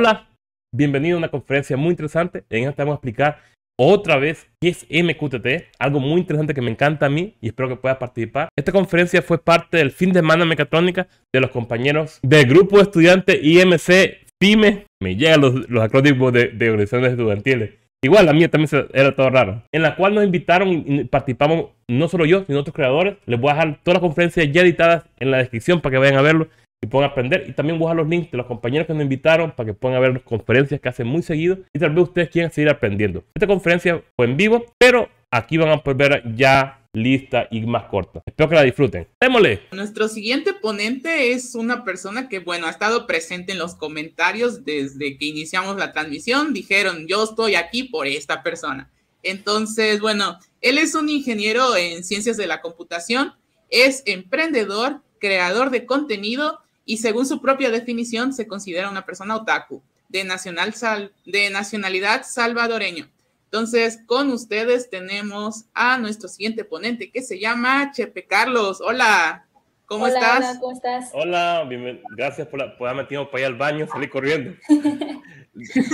Hola, bienvenido a una conferencia muy interesante. En esta vamos a explicar otra vez qué es MQTT, algo muy interesante que me encanta a mí y espero que puedas participar. Esta conferencia fue parte del fin de semana mecatrónica de los compañeros del grupo de estudiantes IMC FIME. Me llegan los acrónimos de organizaciones estudiantiles. Igual la mía también era todo raro. En la cual nos invitaron y participamos no solo yo, sino otros creadores. Les voy a dejar todas las conferencias ya editadas en la descripción para que vayan a verlo y puedan aprender, y también voy a dejar los links de los compañeros que nos invitaron para que puedan ver las conferencias que hacen muy seguido y tal vez ustedes quieran seguir aprendiendo. Esta conferencia fue en vivo, pero aquí van a poder ver ya lista y más corta. Espero que la disfruten. ¡Démosle! Nuestro siguiente ponente es una persona que, bueno, ha estado presente en los comentarios desde que iniciamos la transmisión. Dijeron, yo estoy aquí por esta persona. Entonces, bueno, él es un ingeniero en ciencias de la computación, es emprendedor, creador de contenido, y según su propia definición, se considera una persona otaku, de nacionalidad salvadoreño. Entonces, con ustedes tenemos a nuestro siguiente ponente, que se llama Chepe Carlos. Hola, ¿cómo estás? Hola, ¿cómo estás? Hola, gracias por haberme metido para allá al baño, salí corriendo.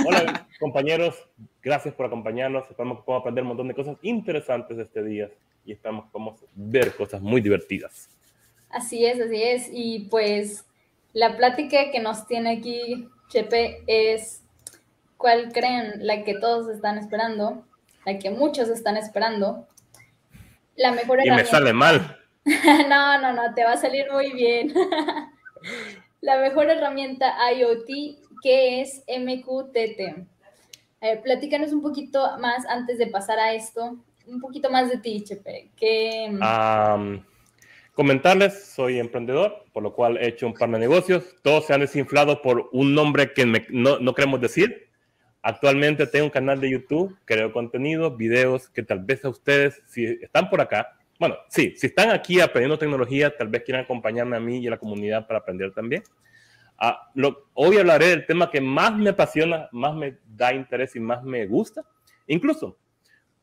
Hola, compañeros, gracias por acompañarnos. Esperamos que podamos aprender un montón de cosas interesantes este día y esperamos que podamos ver cosas muy divertidas. Así es, y pues... la plática que nos tiene aquí Chepe es, ¿cuál creen? La que todos están esperando, la que muchos están esperando. La mejor herramienta... Y me sale mal. No, te va a salir muy bien. La mejor herramienta IoT, que es MQTT. A ver, platícanos un poquito más antes de pasar a esto, un poquito más de ti, Chepe. ¿Qué...? Comentarles, soy emprendedor, por lo cual he hecho un par de negocios. Todos se han desinflado por un nombre que no queremos decir. Actualmente tengo un canal de YouTube, creo contenido, videos que tal vez a ustedes, si están por acá, bueno, sí, si están aquí aprendiendo tecnología, tal vez quieran acompañarme a mí y a la comunidad para aprender también. Hoy hablaré del tema que más me apasiona, más me da interés y más me gusta. Incluso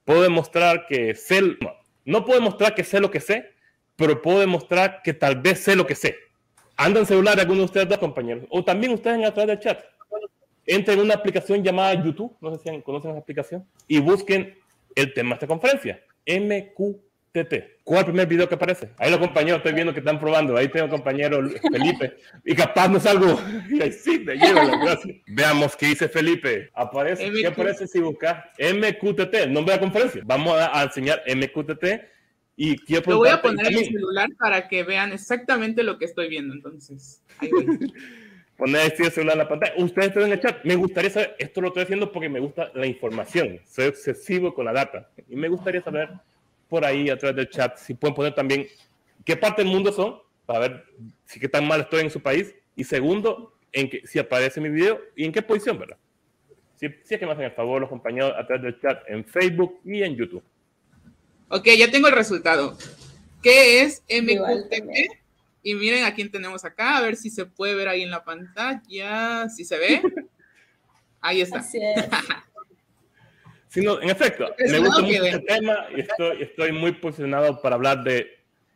puedo demostrar que sé, no puedo demostrar que sé lo que sé, pero puedo demostrar que tal vez sé lo que sé. Andan celular algunos de ustedes dos, compañeros. O también ustedes a través del chat. Entren en una aplicación llamada YouTube, no sé si conocen la aplicación, y busquen el tema de esta conferencia, MQTT. ¿Cuál es el primer video que aparece? Ahí los compañeros, estoy viendo que están probando. Ahí tengo compañero Felipe. Y capaz no salgo. Ahí sí, me llevo la gracia. Veamos qué dice Felipe. Aparece, ¿qué aparece si buscas MQTT, el nombre de la conferencia? Vamos a enseñar MQTT. Y lo voy a poner en mi celular para que vean exactamente lo que estoy viendo, entonces. Ahí voy. Poner el celular en la pantalla. Ustedes están en el chat. Me gustaría saber, esto lo estoy haciendo porque me gusta la información. Soy obsesivo con la data. Y me gustaría saber por ahí, a través del chat, si pueden poner también qué parte del mundo son, para ver si qué tan mal estoy en su país. Y segundo, en que, si aparece mi video y en qué posición, ¿verdad? Si es que me hacen el favor los compañeros a través del chat en Facebook y en YouTube. Ok, ya tengo el resultado. ¿Qué es MQTT? Y miren a quién tenemos acá. A ver si se puede ver ahí en la pantalla. ¿Sí se ve? Ahí está. Así es. Sí, no, en efecto, me gusta mucho este tema y estoy muy posicionado para hablar de...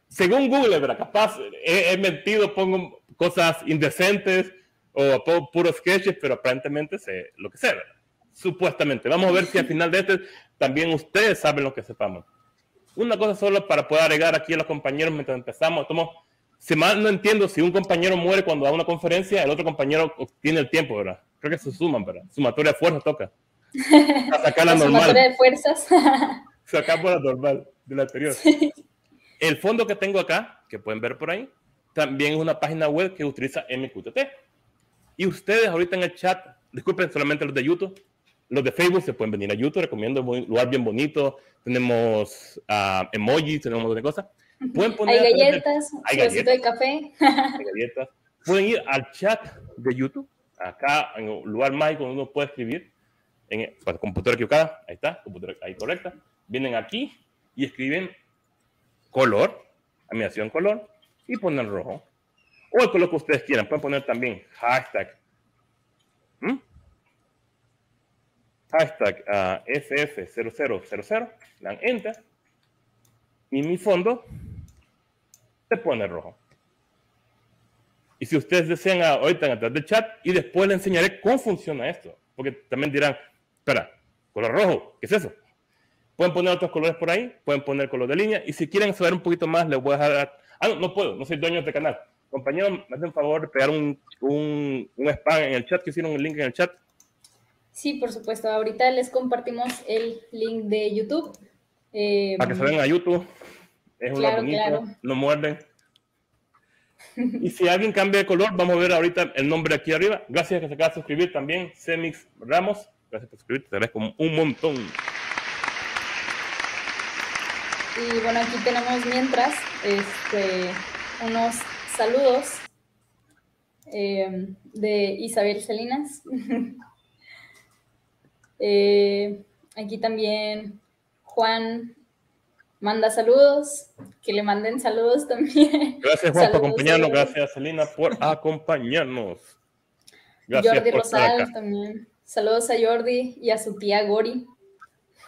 Según Google, ¿verdad? Capaz he mentido, pongo cosas indecentes o pongo puros sketches, pero aparentemente sé lo que sé, ¿verdad? Supuestamente. Vamos a ver si al final de este también ustedes saben lo que sepamos. Una cosa solo para poder agregar aquí a los compañeros mientras empezamos. Si mal no entiendo, si un compañero muere cuando da una conferencia, el otro compañero tiene el tiempo, ¿verdad? Creo que se suman, ¿verdad? Sumatoria de fuerzas toca. A sacar la normal. Sumatoria de fuerzas. Sacamos la normal de la anterior. Sí. El fondo que tengo acá, que pueden ver por ahí, también es una página web que utiliza MQTT. Y ustedes ahorita en el chat, disculpen, solamente los de YouTube. Los de Facebook se pueden venir a YouTube, recomiendo un lugar bien bonito. Tenemos emojis, tenemos un montón de cosas. Pueden poner hay galletas, hay galletas de café. Hay galletas. Pueden ir al chat de YouTube, acá en un lugar mágico donde uno puede escribir. En la computadora equivocada, ahí está, computadora ahí correcta. Vienen aquí y escriben color, animación color, y ponen rojo. O el color que ustedes quieran, pueden poner también hashtag. Hashtag FF0000, le dan enter y mi fondo se pone rojo. Y si ustedes desean, ahorita atrás del chat, y después les enseñaré cómo funciona esto. Porque también dirán, espera, color rojo, ¿qué es eso? Pueden poner otros colores por ahí, pueden poner color de línea. Y si quieren saber un poquito más, les voy a dejar... Ah, no, no puedo, no soy dueño de este canal. Compañero, me hacen favor de pegar un spam en el chat, que hicieron el link en el chat. Sí, por supuesto. Ahorita les compartimos el link de YouTube. Para que se vengan a YouTube. Es un lugar bonito, no muerden. Y si alguien cambia de color, vamos a ver ahorita el nombre aquí arriba. Gracias que se acaba de suscribir también, Semix Ramos. Gracias por suscribirte, te agradezco un montón. Y bueno, aquí tenemos mientras unos saludos de Isabel Salinas. Aquí también Juan manda saludos, que le manden saludos también. Gracias, Juan, por acompañarnos. Gracias, Selena, por acompañarnos. Gracias, Jordi Rosales también. Saludos a Jordi y a su tía Gori.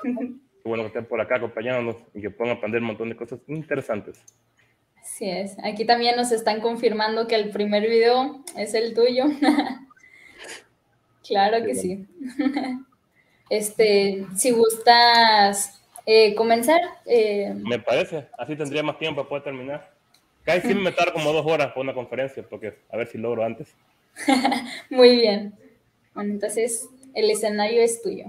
Qué bueno que estén por acá acompañándonos y que puedan aprender un montón de cosas interesantes. Así es. Aquí también nos están confirmando que el primer video es el tuyo. Claro que sí. Si gustas... comenzar. Me parece, así tendría más tiempo para poder terminar. Casi siempre me tardo como 2 horas por una conferencia, porque a ver si logro antes. Muy bien. Bueno, entonces el escenario es tuyo.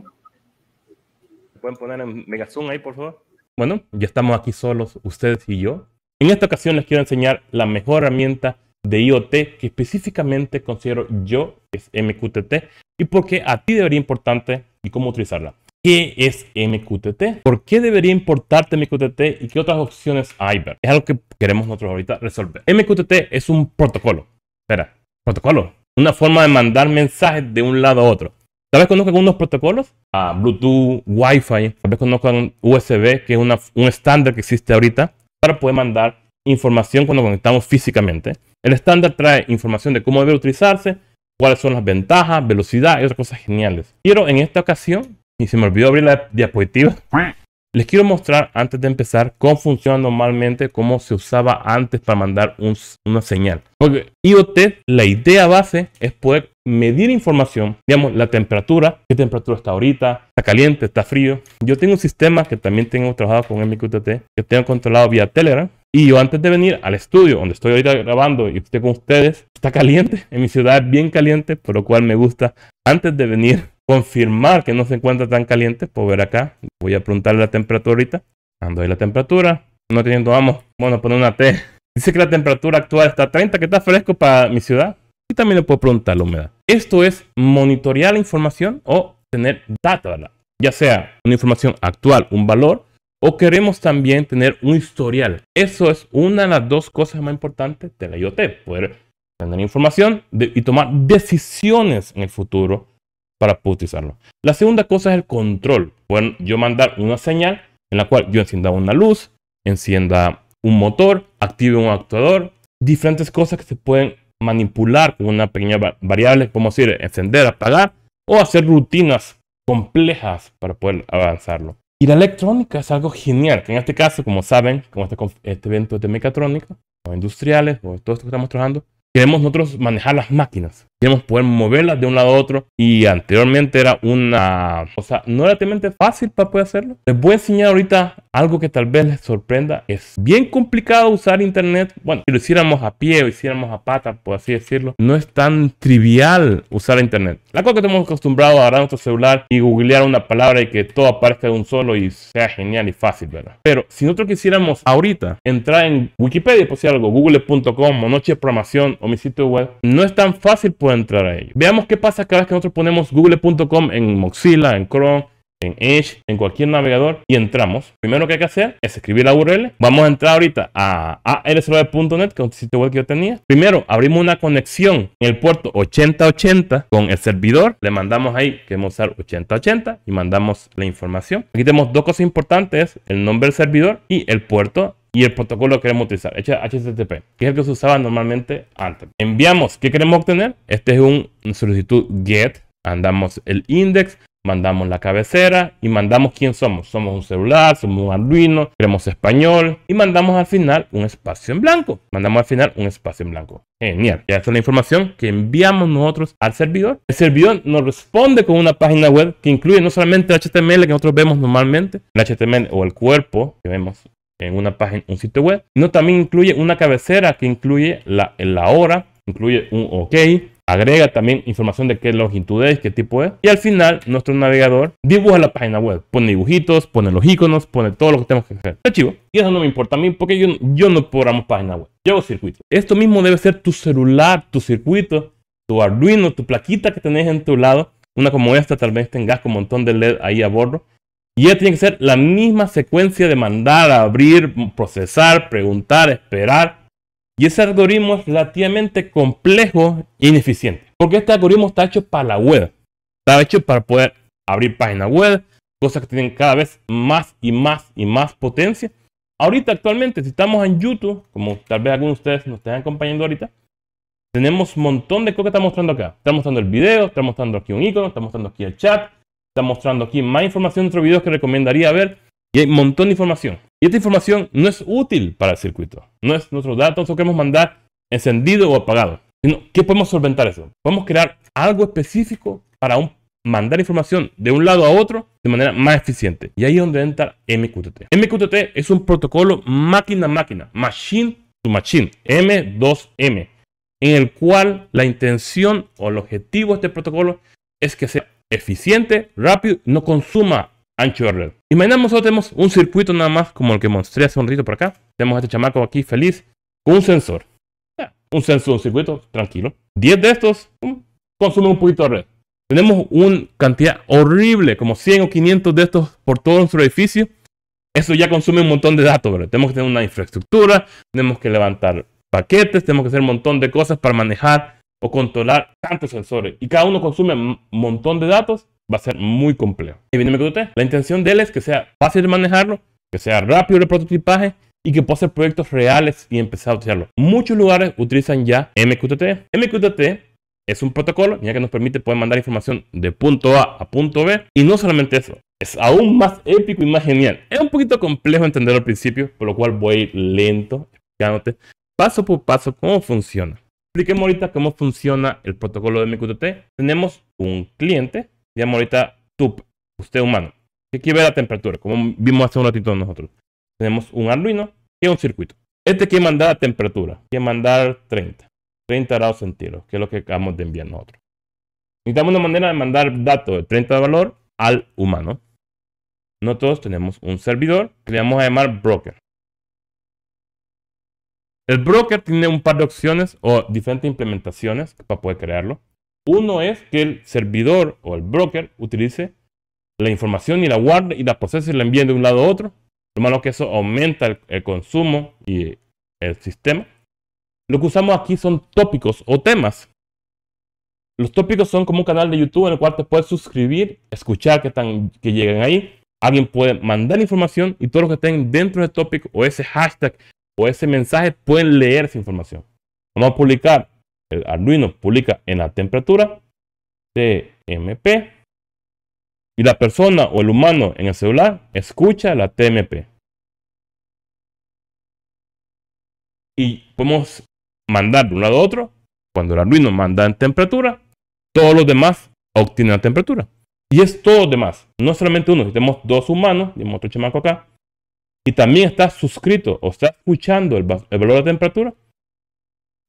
¿Me pueden poner en Megazoom ahí, por favor? Bueno, ya estamos aquí solos, ustedes y yo. En esta ocasión les quiero enseñar la mejor herramienta de IoT que específicamente considero yo, que es MQTT, y por qué a ti debería importante y cómo utilizarla. ¿Qué es MQTT? ¿Por qué debería importarte MQTT? ¿Y qué otras opciones hay? Es algo que queremos nosotros ahorita resolver. MQTT es un protocolo. Espera, ¿protocolo? Una forma de mandar mensajes de un lado a otro. Tal vez conozcan algunos protocolos. Bluetooth, Wi-Fi. Tal vez conozcan USB, que es un estándar que existe ahorita para poder mandar información cuando conectamos físicamente. El estándar trae información de cómo debe utilizarse, cuáles son las ventajas, velocidad y otras cosas geniales. Pero en esta ocasión... Y se me olvidó abrir la diapositiva. Les quiero mostrar antes de empezar cómo funciona normalmente, cómo se usaba antes para mandar una señal. Porque IoT, la idea base es poder medir información, digamos, la temperatura, qué temperatura está ahorita, está caliente, está frío. Yo tengo un sistema que también tengo trabajado con MQTT, que tengo controlado vía Telegram. Y yo antes de venir al estudio, donde estoy ahorita grabando y estoy con ustedes, está caliente, en mi ciudad es bien caliente, por lo cual me gusta, antes de venir, confirmar que no se encuentra tan caliente. Puedo ver acá, voy a preguntarle la temperatura ahorita. Ando ahí la temperatura, no teniendo, vamos a poner una T. Dice que la temperatura actual está a 30, que está fresco para mi ciudad. Y también le puedo preguntar la humedad. Esto es monitorear la información o tener data, ¿verdad? Ya sea una información actual, un valor, o queremos también tener un historial. Eso es una de las dos cosas más importantes de la IoT, poder tener información y tomar decisiones en el futuro para poder utilizarlo. La segunda cosa es el control. Pueden yo mandar una señal en la cual yo encienda una luz, encienda un motor, active un actuador, diferentes cosas que se pueden manipular con una pequeña variable, como decir, encender, apagar, o hacer rutinas complejas para poder avanzarlo. Y la electrónica es algo genial, que en este caso, como saben, como este evento de mecatrónica, o industriales, o todo esto que estamos trabajando, queremos nosotros manejar las máquinas. Queremos poder moverlas de un lado a otro. Y anteriormente era una cosa no relativamente fácil para poder hacerlo. Les voy a enseñar ahorita algo que tal vez les sorprenda. Es bien complicado usar internet. Bueno, si lo hiciéramos a pie o hiciéramos a pata, por así decirlo, no es tan trivial usar internet. La cosa que estamos acostumbrados a agarrar nuestro celular y googlear una palabra y que todo aparezca de un solo y sea genial y fácil, ¿verdad? Pero si nosotros quisiéramos ahorita entrar en Wikipedia, por si algo, google.com o nocheprogramacion o mi sitio web, no es tan fácil poder entrar a ello. Veamos qué pasa cada vez que nosotros ponemos google.com en Mozilla, en Chrome, en Edge, en cualquier navegador y entramos. Primero que hay que hacer es escribir la URL. Vamos a entrar ahorita a alsrv.net, que es un sitio web que yo tenía. Primero abrimos una conexión en el puerto 8080 con el servidor. Le mandamos ahí que vamos a usar 8080 y mandamos la información. Aquí tenemos dos cosas importantes, el nombre del servidor y el puerto. Y el protocolo que queremos utilizar, HTTP, que es el que se usaba normalmente antes. Enviamos, ¿qué queremos obtener? Este es una solicitud GET. Andamos el index, mandamos la cabecera y mandamos quién somos. Somos un celular, somos un Arduino, queremos español y mandamos al final un espacio en blanco. Genial. Ya esta es la información que enviamos nosotros al servidor. El servidor nos responde con una página web que incluye no solamente el HTML que nosotros vemos normalmente, el HTML o el cuerpo que vemos en una página, un sitio web, sino también incluye una cabecera que incluye la hora, incluye un OK. Agrega también información de qué longitud es, qué tipo es. Y al final, nuestro navegador dibuja la página web. Pone dibujitos, pone los iconos, pone todo lo que tenemos que hacer. Archivo. Y eso no me importa a mí porque yo no programo página web. Yo hago circuito. Esto mismo debe ser tu celular, tu circuito, tu Arduino, tu plaquita que tenés en tu lado. Una como esta, tal vez tengas con un montón de LED ahí a bordo. Y ya tiene que ser la misma secuencia de mandar, abrir, procesar, preguntar, esperar. Y ese algoritmo es relativamente complejo e ineficiente. Porque este algoritmo está hecho para la web. Está hecho para poder abrir páginas web. Cosas que tienen cada vez más y más y más potencia. Ahorita actualmente, si estamos en YouTube, como tal vez algunos de ustedes nos estén acompañando ahorita, tenemos un montón de cosas que está mostrando acá. Está mostrando el video, está mostrando aquí un icono, está mostrando aquí el chat. Está mostrando aquí más información de otros videos que recomendaría ver. Y hay un montón de información. Y esta información no es útil para el circuito. No es nuestros datos que queremos mandar encendido o apagado. Sino que podemos solventar eso. Podemos crear algo específico para mandar información de un lado a otro de manera más eficiente. Y ahí es donde entra MQTT. MQTT es un protocolo máquina a máquina. Machine to machine. M2M. En el cual la intención o el objetivo de este protocolo es que sea eficiente, rápido, no consuma ancho de red. Imaginamos ahora tenemos un circuito nada más como el que mostré hace un ratito por acá. Tenemos a este chamaco aquí feliz con un sensor. Un sensor, un circuito, tranquilo. 10 de estos consumen un poquito de red. Tenemos una cantidad horrible, como 100 o 500 de estos por todo nuestro edificio. Eso ya consume un montón de datos, ¿verdad? Tenemos que tener una infraestructura, tenemos que levantar paquetes, tenemos que hacer un montón de cosas para manejar o controlar tantos sensores. Y cada uno consume un montón de datos. Va a ser muy complejo. Y viene MQTT. La intención de él es que sea fácil de manejarlo, que sea rápido el prototipaje y que pueda hacer proyectos reales y empezar a utilizarlo. Muchos lugares utilizan ya MQTT. MQTT es un protocolo ya que nos permite poder mandar información de punto A punto B. Y no solamente eso, es aún más épico y más genial. Es un poquito complejo entenderlo al principio, por lo cual voy a ir lento, explicándote paso por paso cómo funciona. Expliquemos ahorita cómo funciona el protocolo de MQTT. Tenemos un cliente. Llamo ahorita tú, usted humano. Que quiere ver la temperatura, como vimos hace un ratito nosotros. Tenemos un Arduino que es un circuito. Este quiere mandar la temperatura, quiere mandar 30 grados centígrados, que es lo que acabamos de enviar nosotros. Necesitamos una manera de mandar datos de 30 de valor al humano. Nosotros tenemos un servidor que le vamos a llamar broker. El broker tiene un par de opciones o diferentes implementaciones para poder crearlo. Uno es que el servidor o el broker utilice la información y la guarde y la procese y la envíe de un lado a otro. Lo malo que eso aumenta el consumo y el sistema. Lo que usamos aquí son tópicos o temas. Los tópicos son como un canal de YouTube en el cual te puedes suscribir, escuchar que llegan ahí. Alguien puede mandar información y todos los que estén dentro del tópico o ese hashtag o ese mensaje pueden leer esa información. Vamos a publicar. El Arduino publica en la temperatura TMP y la persona o el humano en el celular escucha la TMP. Y podemos mandar de un lado a otro. Cuando el Arduino manda en temperatura, todos los demás obtienen la temperatura. Y es todo los demás, no solamente uno. Si tenemos dos humanos, tenemos otro chamaco acá, y también está suscrito o está escuchando el valor de temperatura.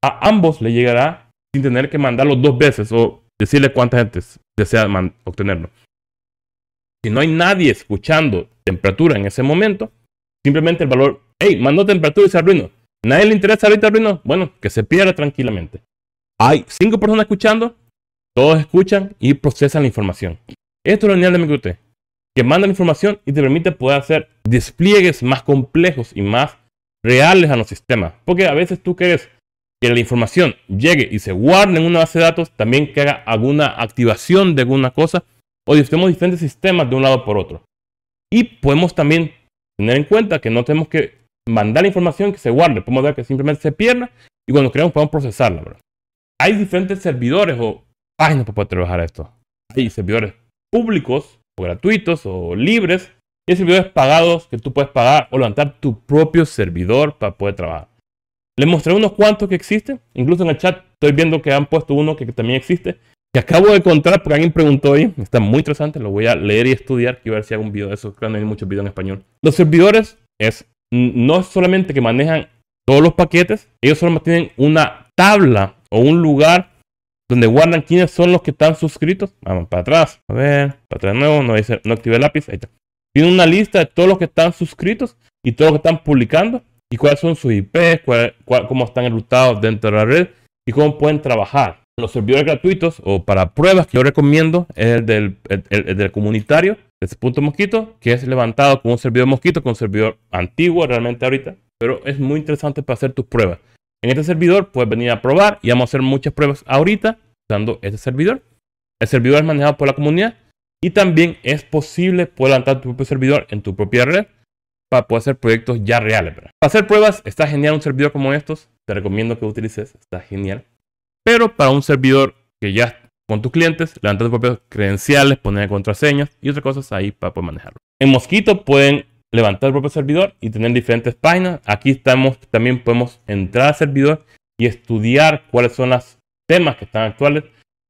A ambos le llegará sin tener que mandarlo dos veces o decirle cuánta gente desea obtenerlo. Si no hay nadie escuchando temperatura en ese momento, simplemente el valor, hey, mandó temperatura y se arruinó. ¿Nadie le interesa ahorita arruinó? Bueno, que se pierda tranquilamente. Hay 5 personas escuchando, todos escuchan y procesan la información. Esto es lo genial de MQTT, que manda la información y te permite poder hacer despliegues más complejos y más reales a los sistemas. Porque a veces tú quieres que la información llegue y se guarde en una base de datos, también que haga alguna activación de alguna cosa, o tenemos diferentes sistemas de un lado por otro. Y podemos también tener en cuenta que no tenemos que mandar la información que se guarde, podemos ver que simplemente se pierda y cuando queremos podemos procesarla, ¿verdad? Hay diferentes servidores o páginas para poder trabajar esto. Hay servidores públicos o gratuitos o libres, y hay servidores pagados que tú puedes pagar o levantar tu propio servidor para poder trabajar. Les mostré unos cuantos que existen. Incluso en el chat estoy viendo que han puesto uno que también existe, que acabo de encontrar porque alguien preguntó ahí. Está muy interesante, lo voy a leer y estudiar. Quiero ver si hago un video de eso. Claro, no hay muchos videos en español. Los servidores no es solamente que manejan todos los paquetes. Ellos solo tienen una tabla o un lugar donde guardan quiénes son los que están suscritos. Vamos para atrás. A ver, para atrás de nuevo. No activé el lápiz. Ahí está. Tiene una lista de todos los que están suscritos y todos los que están publicando. Y cuáles son sus IPs, cómo están enrutados dentro de la red y cómo pueden trabajar. Los servidores gratuitos o para pruebas que yo recomiendo es el del comunitario, el test.mosquitto, que es levantado con un servidor Mosquitto, con un servidor antiguo realmente ahorita, pero es muy interesante para hacer tus pruebas. En este servidor puedes venir a probar y vamos a hacer muchas pruebas ahorita usando este servidor. El servidor es manejado por la comunidad y también es posible poder levantar tu propio servidor en tu propia red para poder hacer proyectos ya reales. Para hacer pruebas está genial un servidor como estos, te recomiendo que utilices, está genial. Pero para un servidor que ya con tus clientes, levantar tus propias credenciales, poner contraseñas y otras cosas ahí para poder manejarlo. En Mosquitto pueden levantar el propio servidor y tener diferentes páginas. Aquí estamos, también podemos entrar al servidor y estudiar cuáles son los temas que están actuales.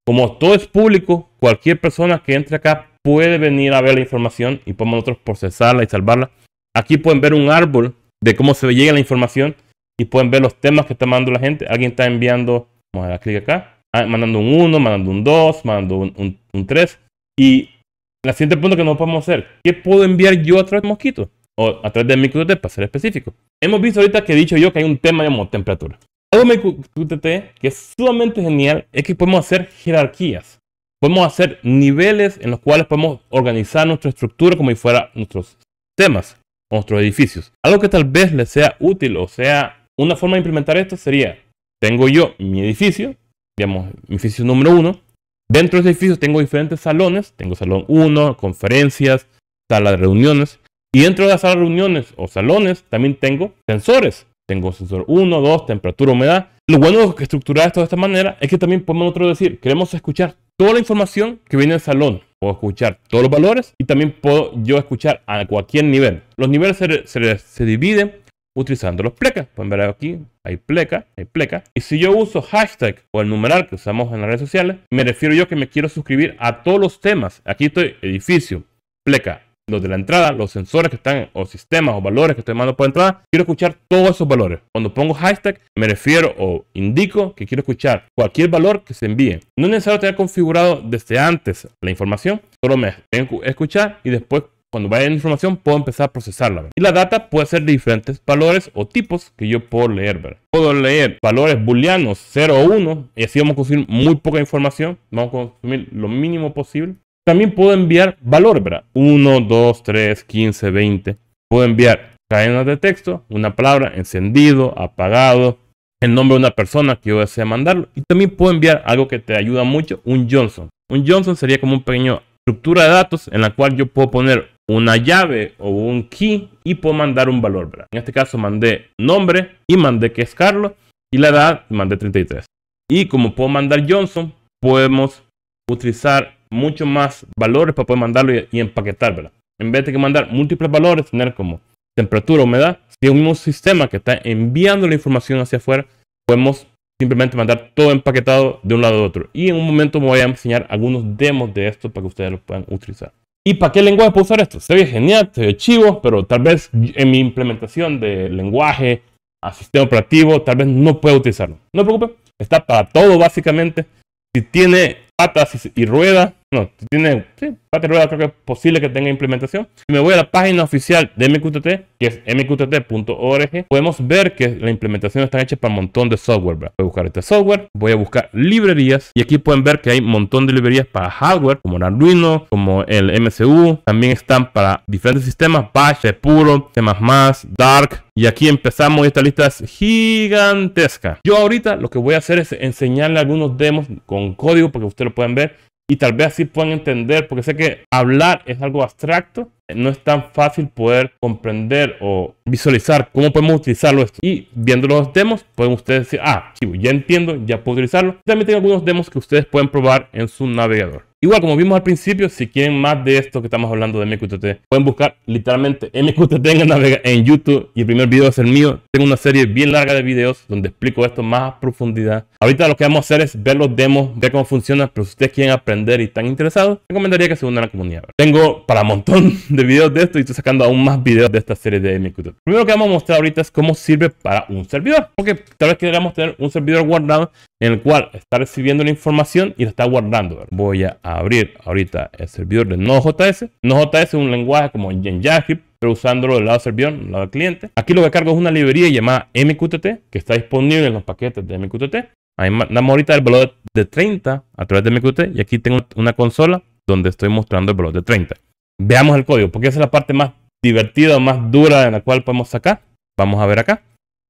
Como todo es público, cualquier persona que entre acá puede venir a ver la información y podemos nosotros procesarla y salvarla. Aquí pueden ver un árbol de cómo se llega la información y pueden ver los temas que está mandando la gente. Alguien está enviando... Vamos a dar clic acá, mandando un 1, mandando un 2, mandando un 3. Y la siguiente punto que nos podemos hacer, ¿qué puedo enviar yo a través de Mosquitto? O a través de MQTT para ser específico. Hemos visto ahorita que he dicho yo que hay un tema llamado temperatura. Algo de MQTT que es sumamente genial es que podemos hacer jerarquías. Podemos hacer niveles en los cuales podemos organizar nuestra estructura como si fuera nuestros temas, nuestros edificios. Algo que tal vez les sea útil o sea una forma de implementar esto sería... Tengo yo mi edificio, digamos, mi edificio número 1. Dentro de ese edificio tengo diferentes salones. Tengo salón 1, conferencias, sala de reuniones. Y dentro de la sala de reuniones o salones también tengo sensores. Tengo sensor 1, 2, temperatura, humedad. Lo bueno de estructurar esto de esta manera es que también podemos nosotros decir, queremos escuchar toda la información que viene del salón. Puedo escuchar todos los valores y también puedo yo escuchar a cualquier nivel. Los niveles se dividen utilizando los plecas. Pueden ver aquí, hay pleca. Y si yo uso hashtag o el numeral que usamos en las redes sociales, me refiero yo que me quiero suscribir a todos los temas. Aquí estoy, edificio, pleca, los de la entrada, los sensores que están, o sistemas o valores que estoy mandando por entrada. Quiero escuchar todos esos valores. Cuando pongo hashtag, me refiero o indico que quiero escuchar cualquier valor que se envíe. No es necesario tener configurado desde antes la información, solo me tengo que escuchar y después, cuando vaya en información, puedo empezar a procesarla, ¿verdad? Y la data puede ser de diferentes valores o tipos que yo puedo leer, ¿verdad? Puedo leer valores booleanos 0 o 1 y así vamos a consumir muy poca información. Vamos a consumir lo mínimo posible. También puedo enviar valores, ¿verdad? 1, 2, 3, 15, 20. Puedo enviar cadenas de texto, una palabra, encendido, apagado, el nombre de una persona que yo desea mandarlo. Y también puedo enviar algo que te ayuda mucho, un JSON. Un JSON sería como una pequeña estructura de datos en la cual yo puedo poner una llave o un key y puedo mandar un valor, ¿verdad? En este caso mandé nombre y mandé que es Carlos y la edad mandé 33. Y como puedo mandar Johnson, podemos utilizar mucho más valores para poder mandarlo y empaquetar, ¿verdad? En vez de que mandar múltiples valores, tener como temperatura, humedad, si es un mismo sistema que está enviando la información hacia afuera, podemos simplemente mandar todo empaquetado de un lado a otro. Y en un momento me voy a enseñar algunos demos de esto para que ustedes lo puedan utilizar. ¿Y para qué lenguaje puedo usar esto? Se ve genial, se ve chivo, pero tal vez en mi implementación de lenguaje a sistema operativo, tal vez no pueda utilizarlo. No te preocupes, está para todo básicamente. Si tiene patas y ruedas, no, si tiene patas y ruedas, creo que es posible que tenga implementación. Si me voy a la página oficial de MQTT, que es mqtt.org, podemos ver que la implementación está hecha para un montón de software, ¿verdad? Voy a buscar este software, voy a buscar librerías y aquí pueden ver que hay un montón de librerías para hardware, como el Arduino, como el MCU. También están para diferentes sistemas, Bash, Puro, C++, Dark. Y aquí empezamos, y esta lista es gigantesca. Yo ahorita lo que voy a hacer es enseñarle algunos demos con código porque ustedes lo pueden ver. Y tal vez así puedan entender, porque sé que hablar es algo abstracto. No es tan fácil poder comprender o visualizar cómo podemos utilizarlo esto. Y viendo los demos, pueden ustedes decir, ah, chivo, ya entiendo, ya puedo utilizarlo. También tengo algunos demos que ustedes pueden probar en su navegador. Igual, como vimos al principio, si quieren más de esto que estamos hablando de MQTT, pueden buscar literalmente MQTT en YouTube, y el primer video es el mío. Tengo una serie bien larga de videos donde explico esto más a profundidad. Ahorita lo que vamos a hacer es ver los demos, ver cómo funciona, pero si ustedes quieren aprender y están interesados, recomendaría que se unan a la comunidad. Tengo para un montón de videos de esto y estoy sacando aún más videos de esta serie de MQTT. Primero que vamos a mostrar ahorita es cómo sirve para un servidor, porque tal vez queramos tener un servidor guardado en el cual está recibiendo la información y la está guardando. Voy a abrir ahorita el servidor de Node.js. Node.js es un lenguaje como en JavaScript, pero usándolo del lado servidor, del lado del cliente. Aquí lo que cargo es una librería llamada MQTT, que está disponible en los paquetes de MQTT. Ahí mandamos ahorita el valor de 30 a través de MQTT, y aquí tengo una consola donde estoy mostrando el valor de 30. Veamos el código, porque esa es la parte más divertida, más dura, en la cual podemos sacar. Vamos a ver acá.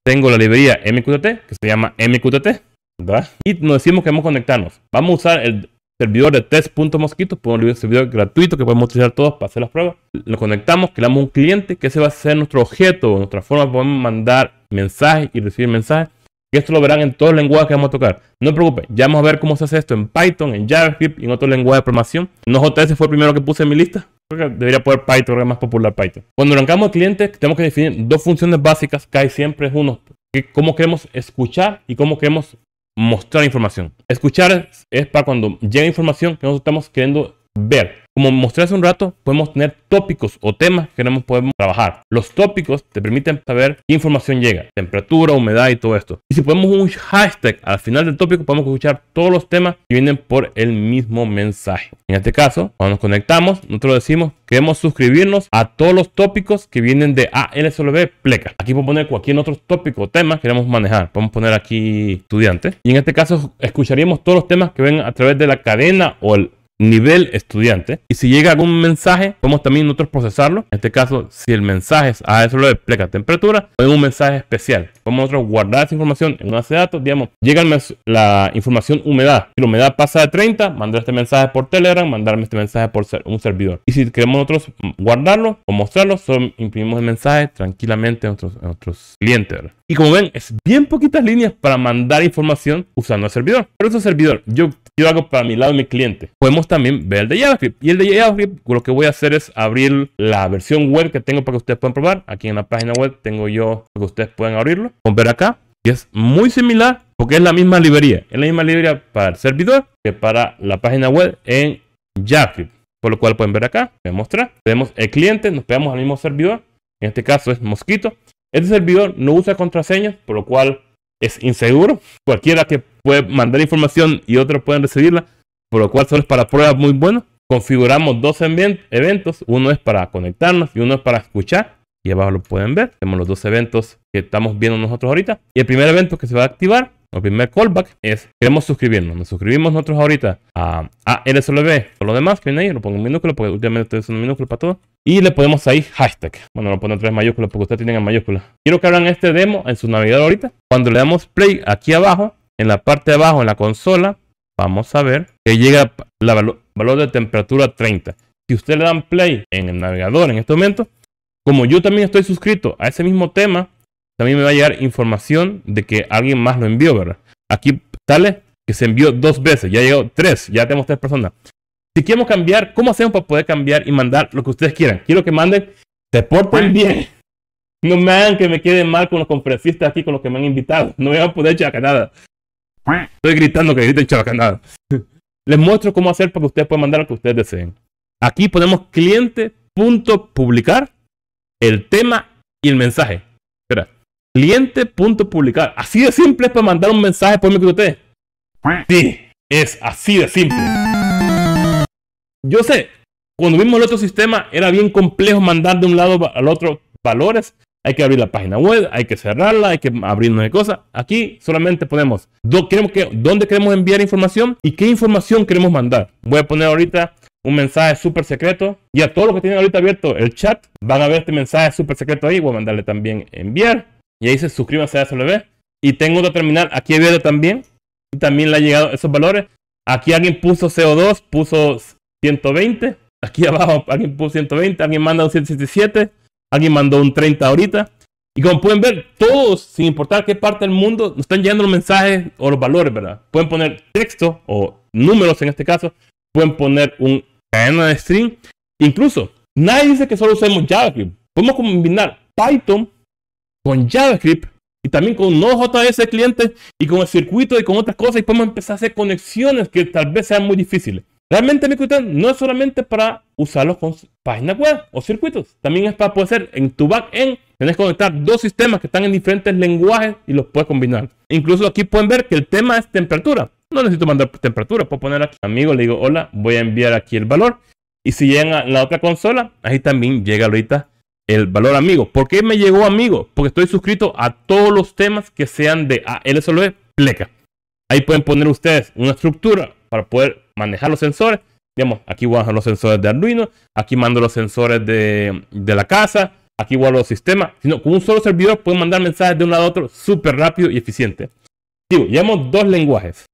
Tengo la librería MQTT, que se llama MQTT, ¿verdad? Y nos decimos que vamos a conectarnos. Vamos a usar el servidor de test.mosquitto, un servidor gratuito que podemos utilizar todos para hacer las pruebas. Lo conectamos, creamos un cliente, que ese va a ser nuestro objeto, nuestra forma de poder mandar mensajes y recibir mensajes. Y esto lo verán en todos los lenguajes que vamos a tocar. No se preocupen, ya vamos a ver cómo se hace esto en Python, en JavaScript y en otros lenguajes de programación. Node.js fue el primero que puse en mi lista. Creo que debería poder Python, porque es más popular Python. Cuando arrancamos el cliente, tenemos que definir dos funciones básicas. Casi siempre es uno, que cómo queremos escuchar y cómo queremos mostrar información. Escuchar es para cuando llega información que nosotros estamos queriendo ver. Como mostré hace un rato, podemos tener tópicos o temas que queremos poder trabajar. Los tópicos te permiten saber qué información llega, temperatura, humedad y todo esto. Y si ponemos un hashtag al final del tópico, podemos escuchar todos los temas que vienen por el mismo mensaje. En este caso, cuando nos conectamos, nosotros decimos que queremos suscribirnos a todos los tópicos que vienen de alsrv pleca. Aquí podemos poner cualquier otro tópico o tema que queremos manejar. Podemos poner aquí estudiante. Y en este caso, escucharíamos todos los temas que ven a través de la cadena o el nivel estudiante. Y si llega algún mensaje, podemos también nosotros procesarlo. En este caso, si el mensaje es a eso lo de pleca temperatura, o es un mensaje especial, podemos nosotros guardar esa información en una base de datos. Digamos, llega la información humedad. Si la humedad pasa de 30, mandar este mensaje por Telegram, mandarme este mensaje por un servidor. Y si queremos nosotros guardarlo o mostrarlo, solo imprimimos el mensaje tranquilamente a nuestros clientes, ¿verdad? Y como ven, es bien poquitas líneas para mandar información usando el servidor. Pero ese servidor, yo quiero algo para mi lado de mi cliente. Podemos también ver el de JavaScript. Y el de JavaScript, lo que voy a hacer es abrir la versión web que tengo para que ustedes puedan probar. Aquí en la página web tengo yo para que ustedes puedan abrirlo. Vamos a ver acá. Y es muy similar porque es la misma librería. Es la misma librería para el servidor que para la página web en JavaScript. Por lo cual pueden ver acá. Voy a mostrar. Tenemos el cliente, nos pegamos al mismo servidor. En este caso es Mosquitto. Este servidor no usa contraseñas, por lo cual es inseguro. Cualquiera que puede mandar información y otros pueden recibirla, por lo cual solo es para pruebas muy buenas. Configuramos dos eventos, uno es para conectarnos y uno es para escuchar. Y abajo lo pueden ver, tenemos los dos eventos que estamos viendo nosotros ahorita. Y el primer evento que se va a activar, el primer callback, es queremos suscribirnos. Nos suscribimos nosotros ahorita a LSLB o lo demás que viene ahí. Lo pongo en minúscula porque últimamente estoy usando minúscula para todo. Y le ponemos ahí hashtag. Bueno, lo pongo en tres mayúsculas porque ustedes tienen en mayúsculas. Quiero que abran este demo en su navegador ahorita. Cuando le damos play aquí abajo, en la parte de abajo en la consola, vamos a ver que llega el valor de temperatura 30. Si ustedes le dan play en el navegador en este momento, como yo también estoy suscrito a ese mismo tema, también me va a llegar información de que alguien más lo envió, ¿verdad? Aquí sale que se envió dos veces, ya llegó tres, ya tenemos tres personas. Si queremos cambiar, ¿cómo hacemos para poder cambiar y mandar lo que ustedes quieran? Quiero que manden, se porten bien. No me hagan que me quede mal con los conferencistas aquí, con los que me han invitado. No voy a poder chabacanada. Estoy gritando que griten chabacanada. Les muestro cómo hacer para que ustedes puedan mandar lo que ustedes deseen. Aquí ponemos cliente.publicar, el tema y el mensaje. Espera. Cliente.publicar. Así de simple es para mandar un mensaje por MQTT. Sí, es así de simple. Yo sé, cuando vimos el otro sistema era bien complejo mandar de un lado al otro valores. Hay que abrir la página web, hay que cerrarla, hay que abrir una cosa. Aquí solamente ponemos dónde queremos enviar información y qué información queremos mandar. Voy a poner ahorita un mensaje súper secreto. Y a todos los que tienen ahorita abierto el chat, van a ver este mensaje súper secreto ahí. Voy a mandarle también enviar. Y ahí se suscríbanse a SLB. Y tengo otra terminal aquí abierta también. Y también le han llegado esos valores. Aquí alguien puso CO2, puso 120. Aquí abajo alguien puso 120. Alguien manda un 177. Alguien mandó un 30 ahorita. Y como pueden ver, todos, sin importar qué parte del mundo, nos están llegando los mensajes o los valores, ¿verdad? Pueden poner texto o números en este caso. pueden poner una cadena de string. Incluso, nadie dice que solo usemos JavaScript. Podemos combinar Python con JavaScript y también con Node.js clientes y con el circuito y con otras cosas, y podemos empezar a hacer conexiones que tal vez sean muy difíciles. Realmente MQTT no es solamente para usarlos con páginas web o circuitos, también es para poder hacer en tu backend. Tienes que conectar dos sistemas que están en diferentes lenguajes y los puedes combinar. Incluso aquí pueden ver que el tema es temperatura. No necesito mandar temperatura, puedo poner aquí amigo, le digo hola, voy a enviar aquí el valor, y si llegan a la otra consola, ahí también llega ahorita el valor amigo. ¿Por qué me llegó amigo? Porque estoy suscrito a todos los temas que sean de ALSRV pleca. Ahí pueden poner ustedes una estructura para poder manejar los sensores. Digamos, aquí voy a dejar los sensores de Arduino, aquí mando los sensores de la casa, aquí guardo los sistemas. Sino con un solo servidor pueden mandar mensajes de un lado a otro súper rápido y eficiente. Digo, llevamos dos lenguajes.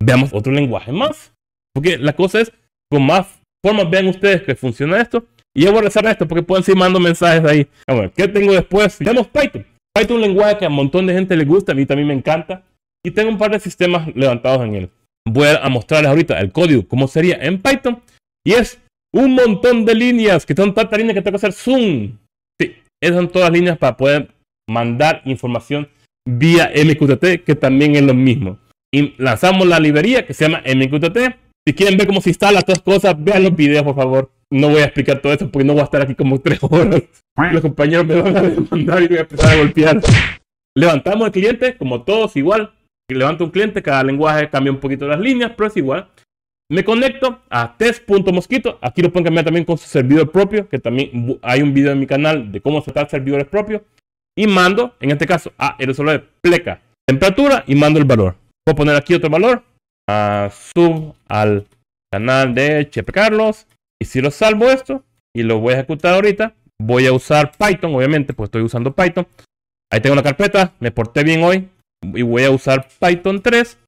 Veamos otro lenguaje más, porque la cosa es con más formas. Vean ustedes que funciona esto. Y yo voy a rezar esto porque pueden seguir mandando mensajes ahí. Bueno, ¿qué tengo después? Tenemos Python. Python es un lenguaje que a un montón de gente le gusta, a mí también me encanta. Y tengo un par de sistemas levantados en él. Voy a mostrarles ahorita el código, cómo sería en Python. Y es un montón de líneas, que son tantas líneas que tengo que hacer zoom. Sí, esas son todas las líneas para poder mandar información vía MQTT, que también es lo mismo. Y lanzamos la librería que se llama MQTT. Si quieren ver cómo se instala todas las cosas, vean los videos, por favor. No voy a explicar todo esto porque no voy a estar aquí como 3 horas. Los compañeros me van a demandar y voy a empezar a golpear. Levantamos el cliente, como todos igual. Levanto un cliente, cada lenguaje cambia un poquito las líneas, pero es igual. Me conecto a test.mosquitto. Aquí lo pueden cambiar también con su servidor propio, que también hay un video en mi canal de cómo setar servidores propios. Y mando, en este caso, a el solo de pleca, temperatura, y mando el valor. Voy a poner aquí otro valor. Sub al canal de Chepe Carlos. Y si lo salvo esto y lo voy a ejecutar ahorita, voy a usar Python, obviamente, pues estoy usando Python. Ahí tengo la carpeta, me porté bien hoy. Y voy a usar Python 3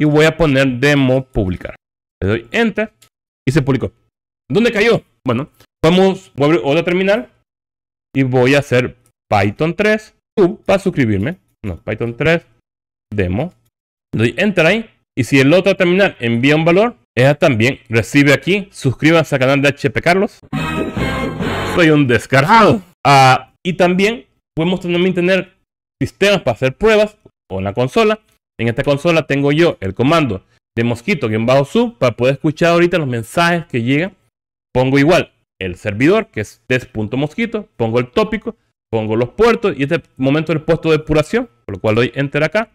y voy a poner demo publicar. Le doy Enter y se publicó. ¿Dónde cayó? Bueno, vamos a abrir otra terminal y voy a hacer Python 3 para suscribirme. No, Python 3 demo. Le doy Enter ahí. Y si el otro terminal envía un valor, ella también recibe aquí. Suscríbanse al canal de Chepe Carlos. Soy un descarado. Y también podemos también tener sistemas para hacer pruebas o una consola. En esta consola tengo yo el comando de mosquitto-sub para poder escuchar ahorita los mensajes que llegan. Pongo igual el servidor, que es test.mosquitto. Pongo el tópico, pongo los puertos y en este momento el puesto de depuración, por lo cual doy Enter acá.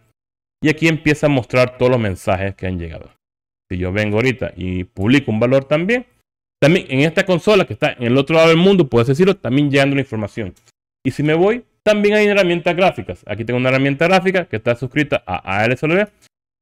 Y aquí empieza a mostrar todos los mensajes que han llegado. Si yo vengo ahorita y publico un valor también, en esta consola que está en el otro lado del mundo, puedes decirlo, también llegando la información. Y si me voy, también hay herramientas gráficas. Aquí tengo una herramienta gráfica que está suscrita a ALSRV.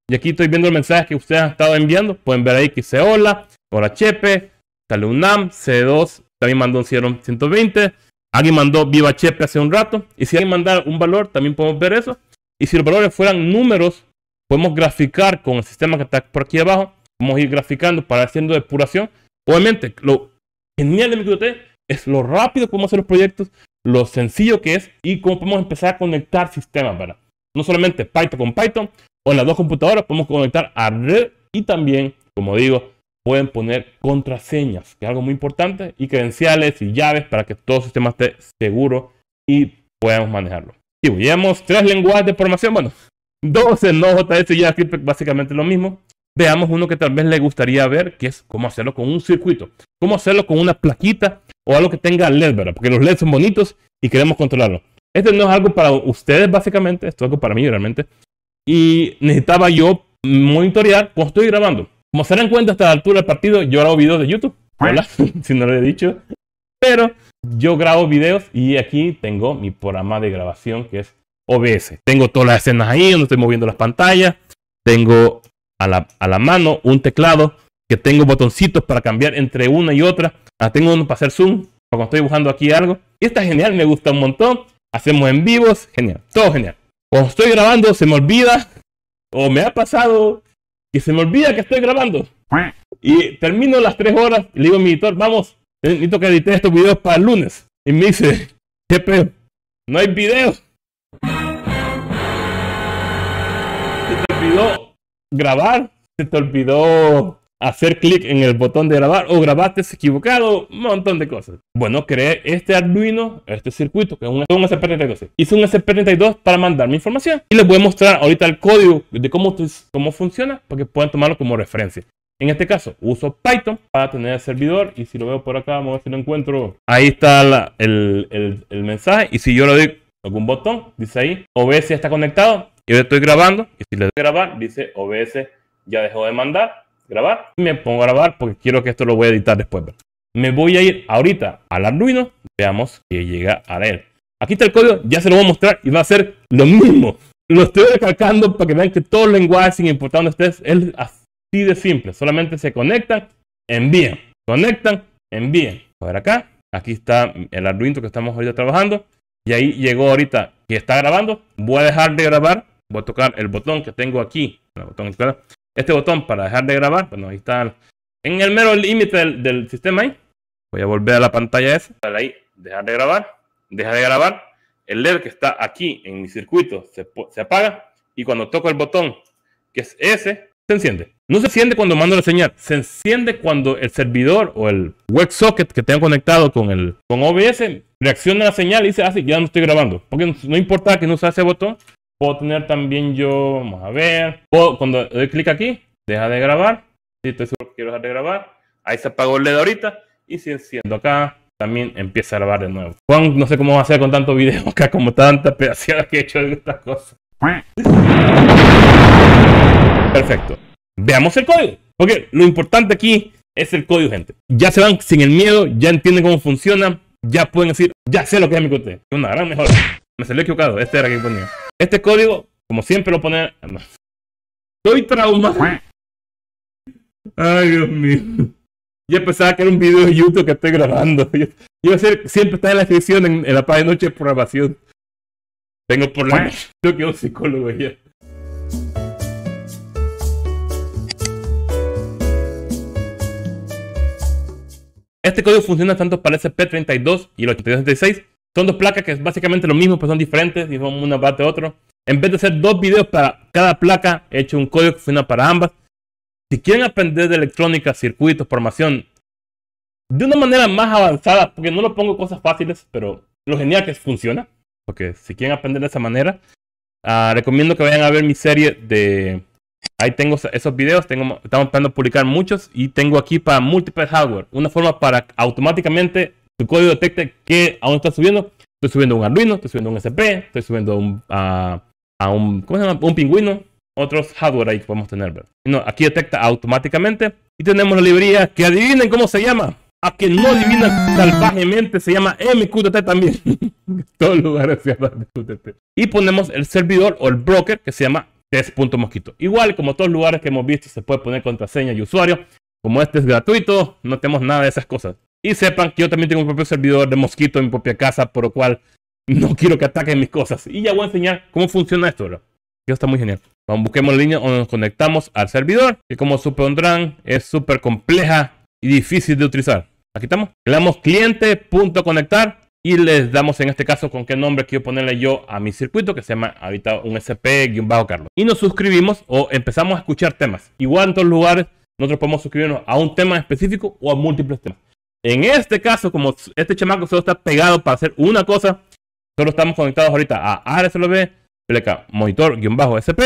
Y aquí estoy viendo los mensajes que ustedes han estado enviando. Pueden ver ahí que dice hola, hola Chepe, Talunam, C2, también mandó un 120. Alguien mandó viva Chepe hace un rato. Y si alguien mandara un valor, también podemos ver eso. Y si los valores fueran números, podemos graficar con el sistema que está por aquí abajo. Vamos a ir graficando para haciendo depuración. Obviamente, lo genial de MQTT es lo rápido que podemos hacer los proyectos, lo sencillo que es y cómo podemos empezar a conectar sistemas, ¿verdad? No solamente Python con Python, o en las dos computadoras podemos conectar a red y también, como digo, pueden poner contraseñas, que es algo muy importante, y credenciales y llaves para que todo el sistema esté seguro y podamos manejarlo. Y llevamos 3 lenguajes de programación, bueno, 12 Node.js y JavaScript, básicamente lo mismo. Veamos uno que tal vez le gustaría ver, que es cómo hacerlo con un circuito, cómo hacerlo con una plaquita o algo que tenga LED, ¿verdad? Porque los LED son bonitos y queremos controlarlo. Este no es algo para ustedes, básicamente, esto es algo para mí realmente. Y necesitaba yo monitorear cuando estoy grabando. Como se dan cuenta, hasta la altura del partido yo grabo videos de YouTube. Hola, si no lo he dicho. Pero yo grabo videos y aquí tengo mi programa de grabación que es OBS. Tengo todas las escenas ahí, donde estoy moviendo las pantallas. Tengo a la mano un teclado, que tengo botoncitos para cambiar entre una y otra. Tengo uno para hacer zoom, para cuando estoy dibujando aquí algo. Y está genial, me gusta un montón. Hacemos en vivos, genial, todo genial. Cuando estoy grabando se me olvida, o me ha pasado, que se me olvida que estoy grabando. Y termino las 3 horas y le digo a mi editor, vamos, necesito que edite estos videos para el lunes. Y me dice, ¿qué pedo? No hay videos. Se te olvidó grabar, se te olvidó hacer clic en el botón de grabar o grabaste equivocado, un montón de cosas. Bueno, creé este Arduino, este circuito, que es un ESP32. Hice un ESP32 para mandar mi información. Y les voy a mostrar ahorita el código de cómo funciona, para que puedan tomarlo como referencia. En este caso, uso Python para tener el servidor. Y si lo veo por acá, vamos a ver si lo encuentro. Ahí está el mensaje. Y si yo le doy algún botón, dice ahí, OBS está conectado. Yo estoy grabando. Y si le doy grabar, dice OBS ya dejó de mandar. Grabar. Me pongo a grabar porque quiero que esto lo voy a editar después. Me voy a ir ahorita al Arduino. Veamos que llega a él. Aquí está el código. Ya se lo voy a mostrar y va a ser lo mismo. Lo estoy recalcando para que vean que todo el lenguaje, sin importar dónde estés, es así de simple. Solamente se conectan, envían. Conectan, envían. A ver acá. Aquí está el Arduino que estamos ahorita trabajando. Y ahí llegó ahorita que está grabando. Voy a dejar de grabar. Voy a tocar el botón que tengo aquí. El botón, este botón para dejar de grabar. Bueno, ahí está en el mero límite del sistema ahí. Voy a volver a la pantalla esa. Ahí, dejar de grabar. Deja de grabar. El LED que está aquí en mi circuito se apaga. Y cuando toco el botón, que es ese, se enciende. No se enciende cuando mando la señal. Se enciende cuando el servidor o el WebSocket que tengo conectado con OBS reacciona a la señal y dice, ah, sí, ya no estoy grabando. Porque no importa que no use ese botón. Puedo tener también yo, vamos a ver, cuando doy clic aquí, deja de grabar. Si estoy seguro que quiero dejar de grabar, ahí se apagó el LED ahorita. Y si enciendo acá, también empieza a grabar de nuevo. Juan, no sé cómo va a hacer con tanto video acá, como tanta pedaciada que he hecho de estas cosas. Perfecto. Veamos el código. Porque lo importante aquí es el código, gente. Ya se van sin el miedo, ya entienden cómo funciona, ya pueden decir, ya sé lo que es MQTT. Una gran mejora. Me salió equivocado, este era que ponía. Este código, como siempre lo pone... Estoy traumado. Ay, Dios mío. Yo pensaba que era un video de YouTube que estoy grabando. Yo siempre está en la descripción, en la página de nocheprogramacion. Tengo problemas. Yo quiero un psicólogo ya. Este código funciona tanto para el SP32 y el 8266. Son dos placas que es básicamente lo mismo, pero son diferentes, y son una parte de otro. En vez de hacer dos videos para cada placa, he hecho un código que funciona para ambas. Si quieren aprender de electrónica, circuitos, formación, de una manera más avanzada, porque no lo pongo cosas fáciles, pero lo genial que funciona, porque si quieren aprender de esa manera, recomiendo que vayan a ver mi serie de... Ahí tengo esos videos, estamos esperando publicar muchos, y tengo aquí para múltiples hardware, una forma para automáticamente... Tu código detecte que aún está subiendo. Estoy subiendo un Arduino, estoy subiendo un SP, estoy subiendo ¿cómo se llama? Un pingüino. Otros hardware ahí que podemos tener. No, aquí detecta automáticamente. Y tenemos la librería que adivinen cómo se llama. A que no adivinan salvajemente, se llama MQTT también. En todos lugares se llama MQTT. Y ponemos el servidor o el broker que se llama test.mosquitto. Igual como todos los lugares que hemos visto, se puede poner contraseña y usuario. Como este es gratuito, no tenemos nada de esas cosas. Y sepan que yo también tengo mi propio servidor de Mosquitto en mi propia casa, por lo cual no quiero que ataquen mis cosas. Y ya voy a enseñar cómo funciona esto, bro. Que está muy genial. Vamos, busquemos la línea donde nos conectamos al servidor, que como supondrán es súper compleja y difícil de utilizar. Aquí estamos. Le damos cliente.conectar y les damos en este caso con qué nombre quiero ponerle yo a mi circuito, que se llama ahorita un SP-Carlos. Y nos suscribimos o empezamos a escuchar temas. Igual en todos lugares nosotros podemos suscribirnos a un tema específico o a múltiples temas. En este caso, como este chamaco solo está pegado para hacer una cosa, solo estamos conectados ahorita a alsrv, monitor-sp,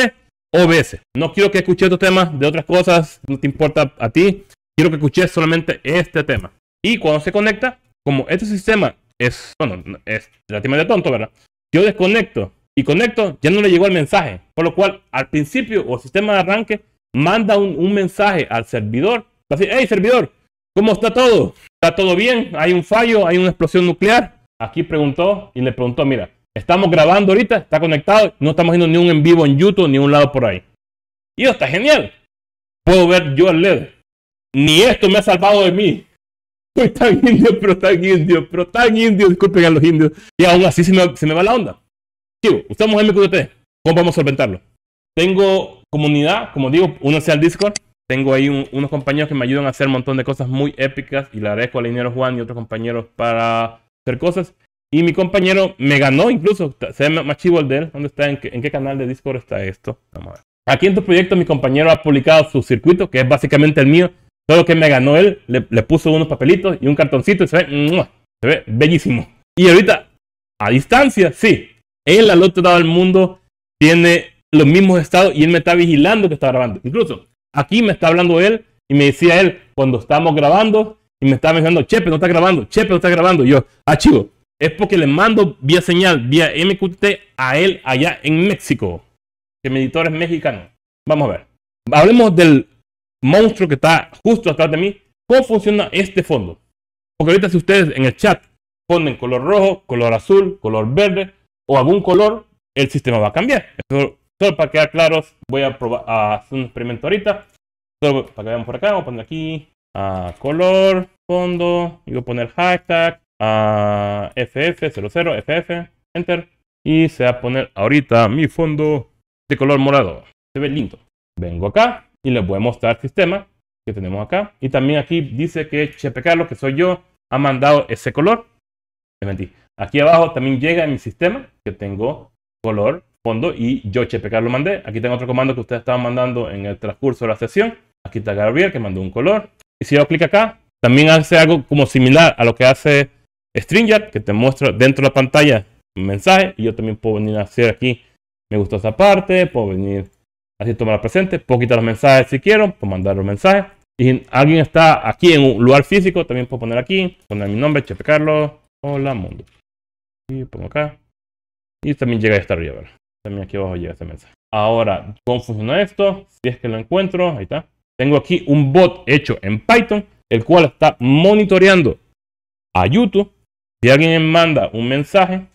OBS. No quiero que escuche otros temas de otras cosas, no te importa a ti. Quiero que escuches solamente este tema. Y cuando se conecta, como este sistema es, bueno, es relativamente tonto, ¿verdad? Yo desconecto y conecto, ya no le llegó el mensaje. Por lo cual, al principio, o sistema de arranque, manda un mensaje al servidor. Así, hey, servidor, ¿cómo está todo? ¿Está todo bien? ¿Hay un fallo? ¿Hay una explosión nuclear? Aquí preguntó y le preguntó, mira, estamos grabando ahorita, está conectado, no estamos haciendo ni un en vivo en YouTube, ni un lado por ahí. Y está genial. Puedo ver yo el LED. Ni esto me ha salvado de mí. Soy tan indio, pero tan indio, disculpen a los indios. Y aún así se me va la onda. Chivo, usamos MQTT. ¿Cómo vamos a solventarlo? Tengo comunidad, como digo, únanse al Discord. Tengo ahí unos compañeros que me ayudan a hacer un montón de cosas muy épicas. Y le agradezco al ingeniero Juan y otros compañeros para hacer cosas. Y mi compañero me ganó incluso. Se llama Chivalder. ¿Dónde está? ¿En qué canal de Discord está esto? Vamos a ver. Aquí en tu proyecto mi compañero ha publicado su circuito, que es básicamente el mío. Solo que me ganó él, le puso unos papelitos y un cartoncito y se ve bellísimo. Y ahorita, a distancia, sí, él al otro lado del mundo tiene los mismos estados y él me está vigilando que está grabando. Incluso aquí me está hablando él y me decía él cuando estamos grabando y me estaba mencionando, Chepe, no está grabando, Chepe, no está grabando. Y yo, ah, chivo, es porque le mando vía señal, vía MQTT a él allá en México, que mi editor es mexicano. Vamos a ver. Hablemos del monstruo que está justo atrás de mí. ¿Cómo funciona este fondo? Porque ahorita si ustedes en el chat ponen color rojo, color azul, color verde o algún color, el sistema va a cambiar. Solo para quedar claros, voy a probar a hacer un experimento ahorita. Solo para que veamos por acá, vamos a poner aquí color, fondo, y voy a poner hashtag FF00FF, enter, y se va a poner ahorita mi fondo de color morado. Se ve lindo. Vengo acá y les voy a mostrar el sistema que tenemos acá. Y también aquí dice que Chepe Carlos, que soy yo, ha mandado ese color. Me mentí. Aquí abajo también llega mi sistema, que tengo color, fondo, y yo Chepe Carlos mandé. Aquí tengo otro comando que ustedes estaban mandando en el transcurso de la sesión. Aquí está Gabriel, que mandó un color. Y si hago clic acá, también hace algo como similar a lo que hace StreamYard, que te muestra dentro de la pantalla un mensaje. Y yo también puedo venir a hacer aquí, me gustó esa parte, puedo venir así, tomar presente, puedo quitar los mensajes si quiero, puedo mandar los mensajes. Y si alguien está aquí en un lugar físico, también puedo poner aquí, poner mi nombre, Chepe Carlos, hola mundo. Y pongo acá. Y también llega esta arriba, ¿verdad? También aquí abajo llega este mensaje. Ahora, ¿cómo funciona esto? Si es que lo encuentro, ahí está. Tengo aquí un bot hecho en Python, el cual está monitoreando a YouTube. Si alguien me manda un mensaje,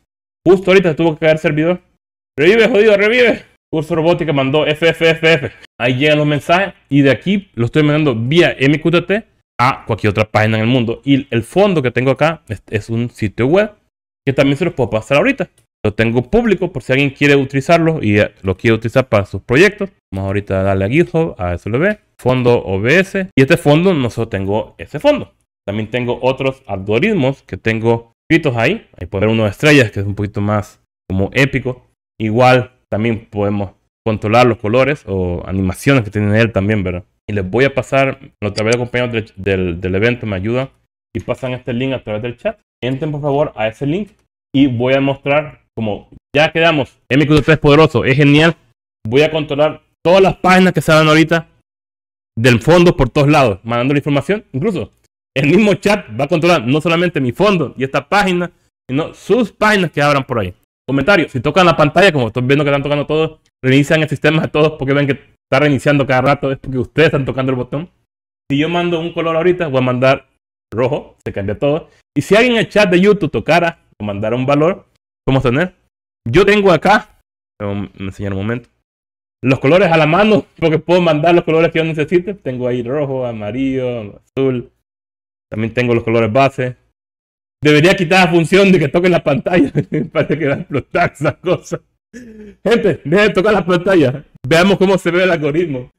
justo ahorita tuvo que caer el servidor. Revive, jodido, revive. Curso Robótica mandó FFFF. Ahí llegan los mensajes y de aquí lo estoy mandando vía MQTT a cualquier otra página en el mundo. Y el fondo que tengo acá es un sitio web que también se los puedo pasar ahorita. Lo tengo público por si alguien quiere utilizarlo y lo quiere utilizar para sus proyectos. Vamos ahorita a darle a GitHub, a SLB, fondo OBS. Y este fondo no solo tengo ese fondo. También tengo otros algoritmos que tengo escritos ahí. Ahí puedo ver uno de estrellas que es un poquito más como épico. Igual también podemos controlar los colores o animaciones que tiene él también, ¿verdad? Y les voy a pasar, a través de compañeros del evento me ayudan y pasan este link a través del chat. Entren por favor a ese link y voy a mostrar como ya quedamos. MQTT es poderoso, es genial. Voy a controlar todas las páginas que salen ahorita del fondo por todos lados, mandando la información. Incluso el mismo chat va a controlar no solamente mi fondo y esta página, sino sus páginas que abran por ahí. Comentario, si tocan la pantalla, como estoy viendo que están tocando todos, reinician el sistema de todos porque ven que está reiniciando cada rato, es porque ustedes están tocando el botón. Si yo mando un color ahorita, voy a mandar rojo, se cambia todo. Y si alguien en el chat de YouTube tocara o mandara un valor, ¿cómo tener? Yo tengo acá, me enseñar un momento, los colores a la mano, porque puedo mandar los colores que yo necesite. Tengo ahí rojo, amarillo, azul, también tengo los colores base. Debería quitar la función de que toquen la pantalla. Parece que va a explotar esa cosa. Gente, dejen de tocar la pantalla. Veamos cómo se ve el algoritmo.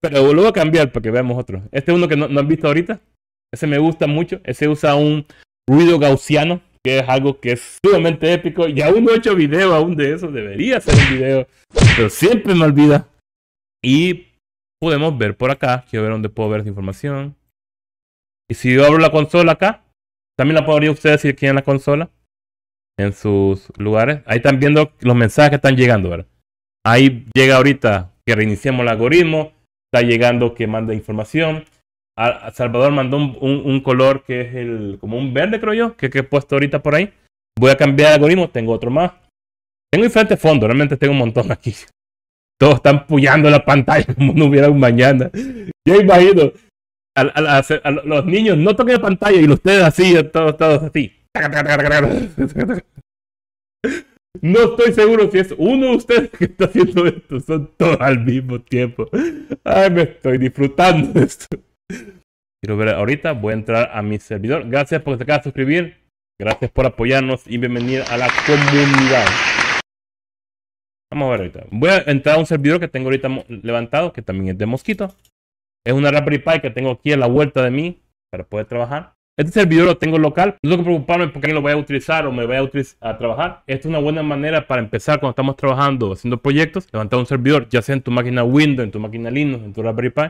Pero lo voy a cambiar para que veamos otro. Este es uno que no han visto ahorita. Ese me gusta mucho. Ese usa un ruido gaussiano, que es algo que es sumamente épico. Y aún no he hecho video aún de eso. Debería hacer un video, pero siempre me olvida. Y podemos ver por acá. Quiero ver dónde puedo ver esa información. Y si yo abro la consola acá, también la puedo abrir ustedes aquí en la consola, en sus lugares. Ahí están viendo los mensajes que están llegando, ¿verdad? Ahí llega ahorita que reiniciemos el algoritmo. Está llegando que manda información. A Salvador mandó un color que es como un verde, creo yo, que he puesto ahorita por ahí. Voy a cambiar el algoritmo. Tengo otro más. Tengo diferentes fondos. Realmente tengo un montón aquí. Todos están puyando la pantalla como no hubiera un mañana. Yo imagino. A los niños no toquen la pantalla y ustedes así, todos así. No estoy seguro si es uno de ustedes que está haciendo esto, son todos al mismo tiempo. Ay, me estoy disfrutando de esto. Quiero ver ahorita, voy a entrar a mi servidor. Gracias por que te acabas de suscribir, gracias por apoyarnos y bienvenida a la comunidad. Vamos a ver ahorita, voy a entrar a un servidor que tengo ahorita levantado, que también es de Mosquitto. Es una Raspberry Pi que tengo aquí a la vuelta de mí para poder trabajar. Este servidor lo tengo local. No tengo que preocuparme porque lo voy a utilizar o me voy a trabajar. Esta es una buena manera para empezar cuando estamos trabajando, haciendo proyectos. Levantar un servidor, ya sea en tu máquina Windows, en tu máquina Linux, en tu Raspberry Pi.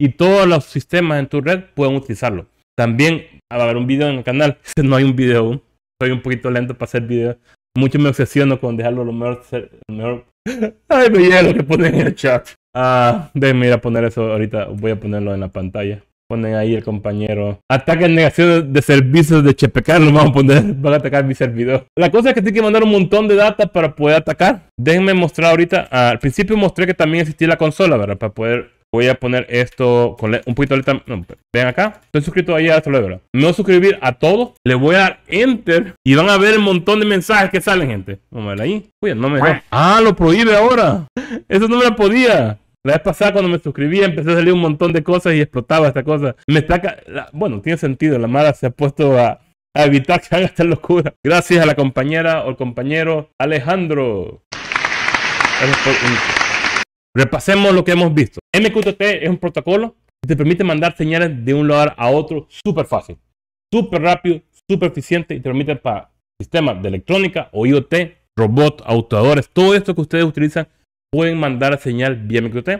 y todos los sistemas en tu red pueden utilizarlo. También va a haber un video en el canal. No hay un video aún. Soy un poquito lento para hacer videos. Mucho me obsesiono con dejarlo lo mejor. Ay, me llega lo que ponen en el chat. Déjenme ir a poner eso ahorita. Voy a ponerlo en la pantalla. Ponen ahí el compañero. Ataque en negación de servicios de Chepe Carlos. Vamos a poner. Van a atacar mi servidor. La cosa es que tiene que mandar un montón de data para poder atacar. Déjenme mostrar ahorita. Al principio mostré que también existía la consola, ¿verdad? Para poder. Voy a poner esto con un poquito ahorita. No, ven acá. Estoy suscrito ahí a la celebra. Me voy a suscribir a todo. Le voy a dar enter. Y van a ver el montón de mensajes que salen, gente. Vamos a ver ahí. Uy, no me dejó. Ah, lo prohíbe ahora. Eso no me lo podía. La vez pasada cuando me suscribí empezó a salir un montón de cosas y explotaba esta cosa. Me está... Bueno, tiene sentido. La mala se ha puesto a evitar que haga esta locura. Gracias a la compañera o el compañero Alejandro. Repasemos lo que hemos visto. MQTT es un protocolo que te permite mandar señales de un lugar a otro súper fácil, súper rápido, súper eficiente, y te permite para sistemas de electrónica o IoT, robots, autoadores, todo esto que ustedes utilizan, pueden mandar señal vía MQTT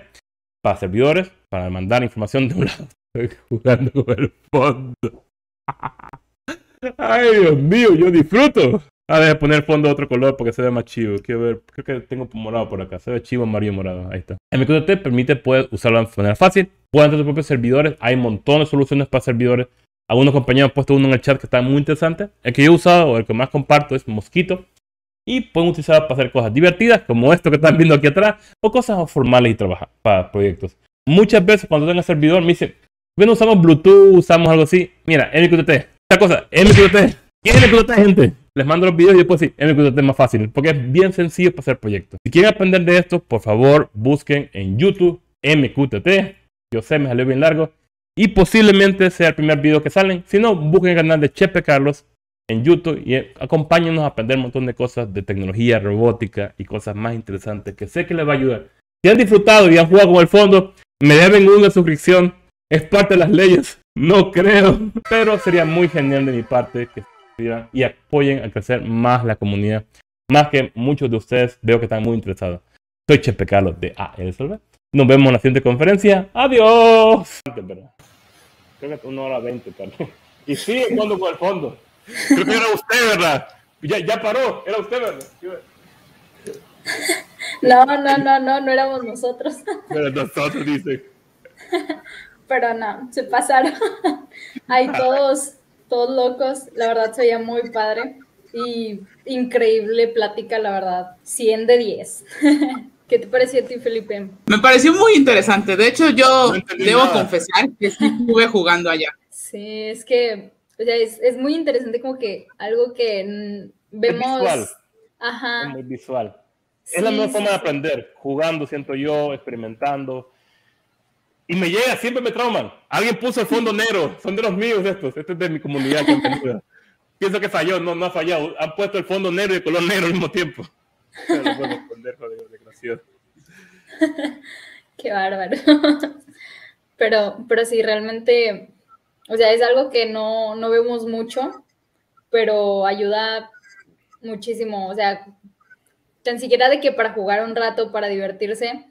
para servidores, para mandar información de un lado. Estoy jugando con el fondo. Ay, Dios mío, yo disfruto. A ver, poner fondo de otro color porque se ve más chivo. Quiero ver, creo que tengo morado por acá. Se ve chivo, amarillo, morado. Ahí está. MQTT permite poder usarlo de manera fácil. Pueden hacer tus propios servidores. Hay un montón de soluciones para servidores. Algunos compañeros han puesto uno en el chat que está muy interesante. El que yo he usado o el que más comparto es Mosquitto. Y pueden utilizarlo para hacer cosas divertidas como esto que están viendo aquí atrás. O cosas formales y trabajar para proyectos. Muchas veces cuando tengo el servidor me dicen, bueno, usamos Bluetooth, usamos algo así. Mira, MQTT. Esta cosa, MQTT. ¿Quién es MQTT, gente? Les mando los videos y después sí, MQTT es más fácil porque es bien sencillo para hacer proyectos. Si quieren aprender de esto, por favor busquen en YouTube MQTT. Yo sé, me salió bien largo y posiblemente sea el primer video que salen. Si no, busquen el canal de Chepe Carlos en YouTube y acompáñenos a aprender un montón de cosas de tecnología, robótica y cosas más interesantes que sé que les va a ayudar. Si han disfrutado y han jugado con el fondo, me deben una suscripción. Es parte de las leyes, no creo, pero sería muy genial de mi parte que y apoyen a crecer más la comunidad, más que muchos de ustedes veo que están muy interesados. Soy Chepe Carlos de ALSRV. Nos vemos en la siguiente conferencia. ¡Adiós! Creo que 1:20, perdón. Y sigue jugando con el fondo. Creo que era usted, ¿verdad? Ya paró. Era usted, ¿verdad? No éramos nosotros. Pero nosotros, dice. Pero no, se pasaron. Hay todos locos, la verdad se veía muy padre y increíble plática, la verdad, 100 de 10. ¿Qué te pareció a ti, Felipe? Me pareció muy interesante, de hecho yo debo confesar que estuve jugando allá. Sí, es que o sea, es muy interesante como que algo que vemos... Es visual, ajá. Es muy visual. Sí, es la mejor forma de aprender, jugando, siento yo, experimentando. Y me llega, siempre me trauman. Alguien puso el fondo negro. Son de los míos estos. Este es de mi comunidad. Pienso que falló. No, no ha fallado. Han puesto el fondo negro y el color negro al mismo tiempo. No lo puedo responder, joder, desgraciado. Qué bárbaro. Pero sí, realmente, o sea, es algo que no vemos mucho, pero ayuda muchísimo. O sea, tan siquiera de que para jugar un rato, para divertirse,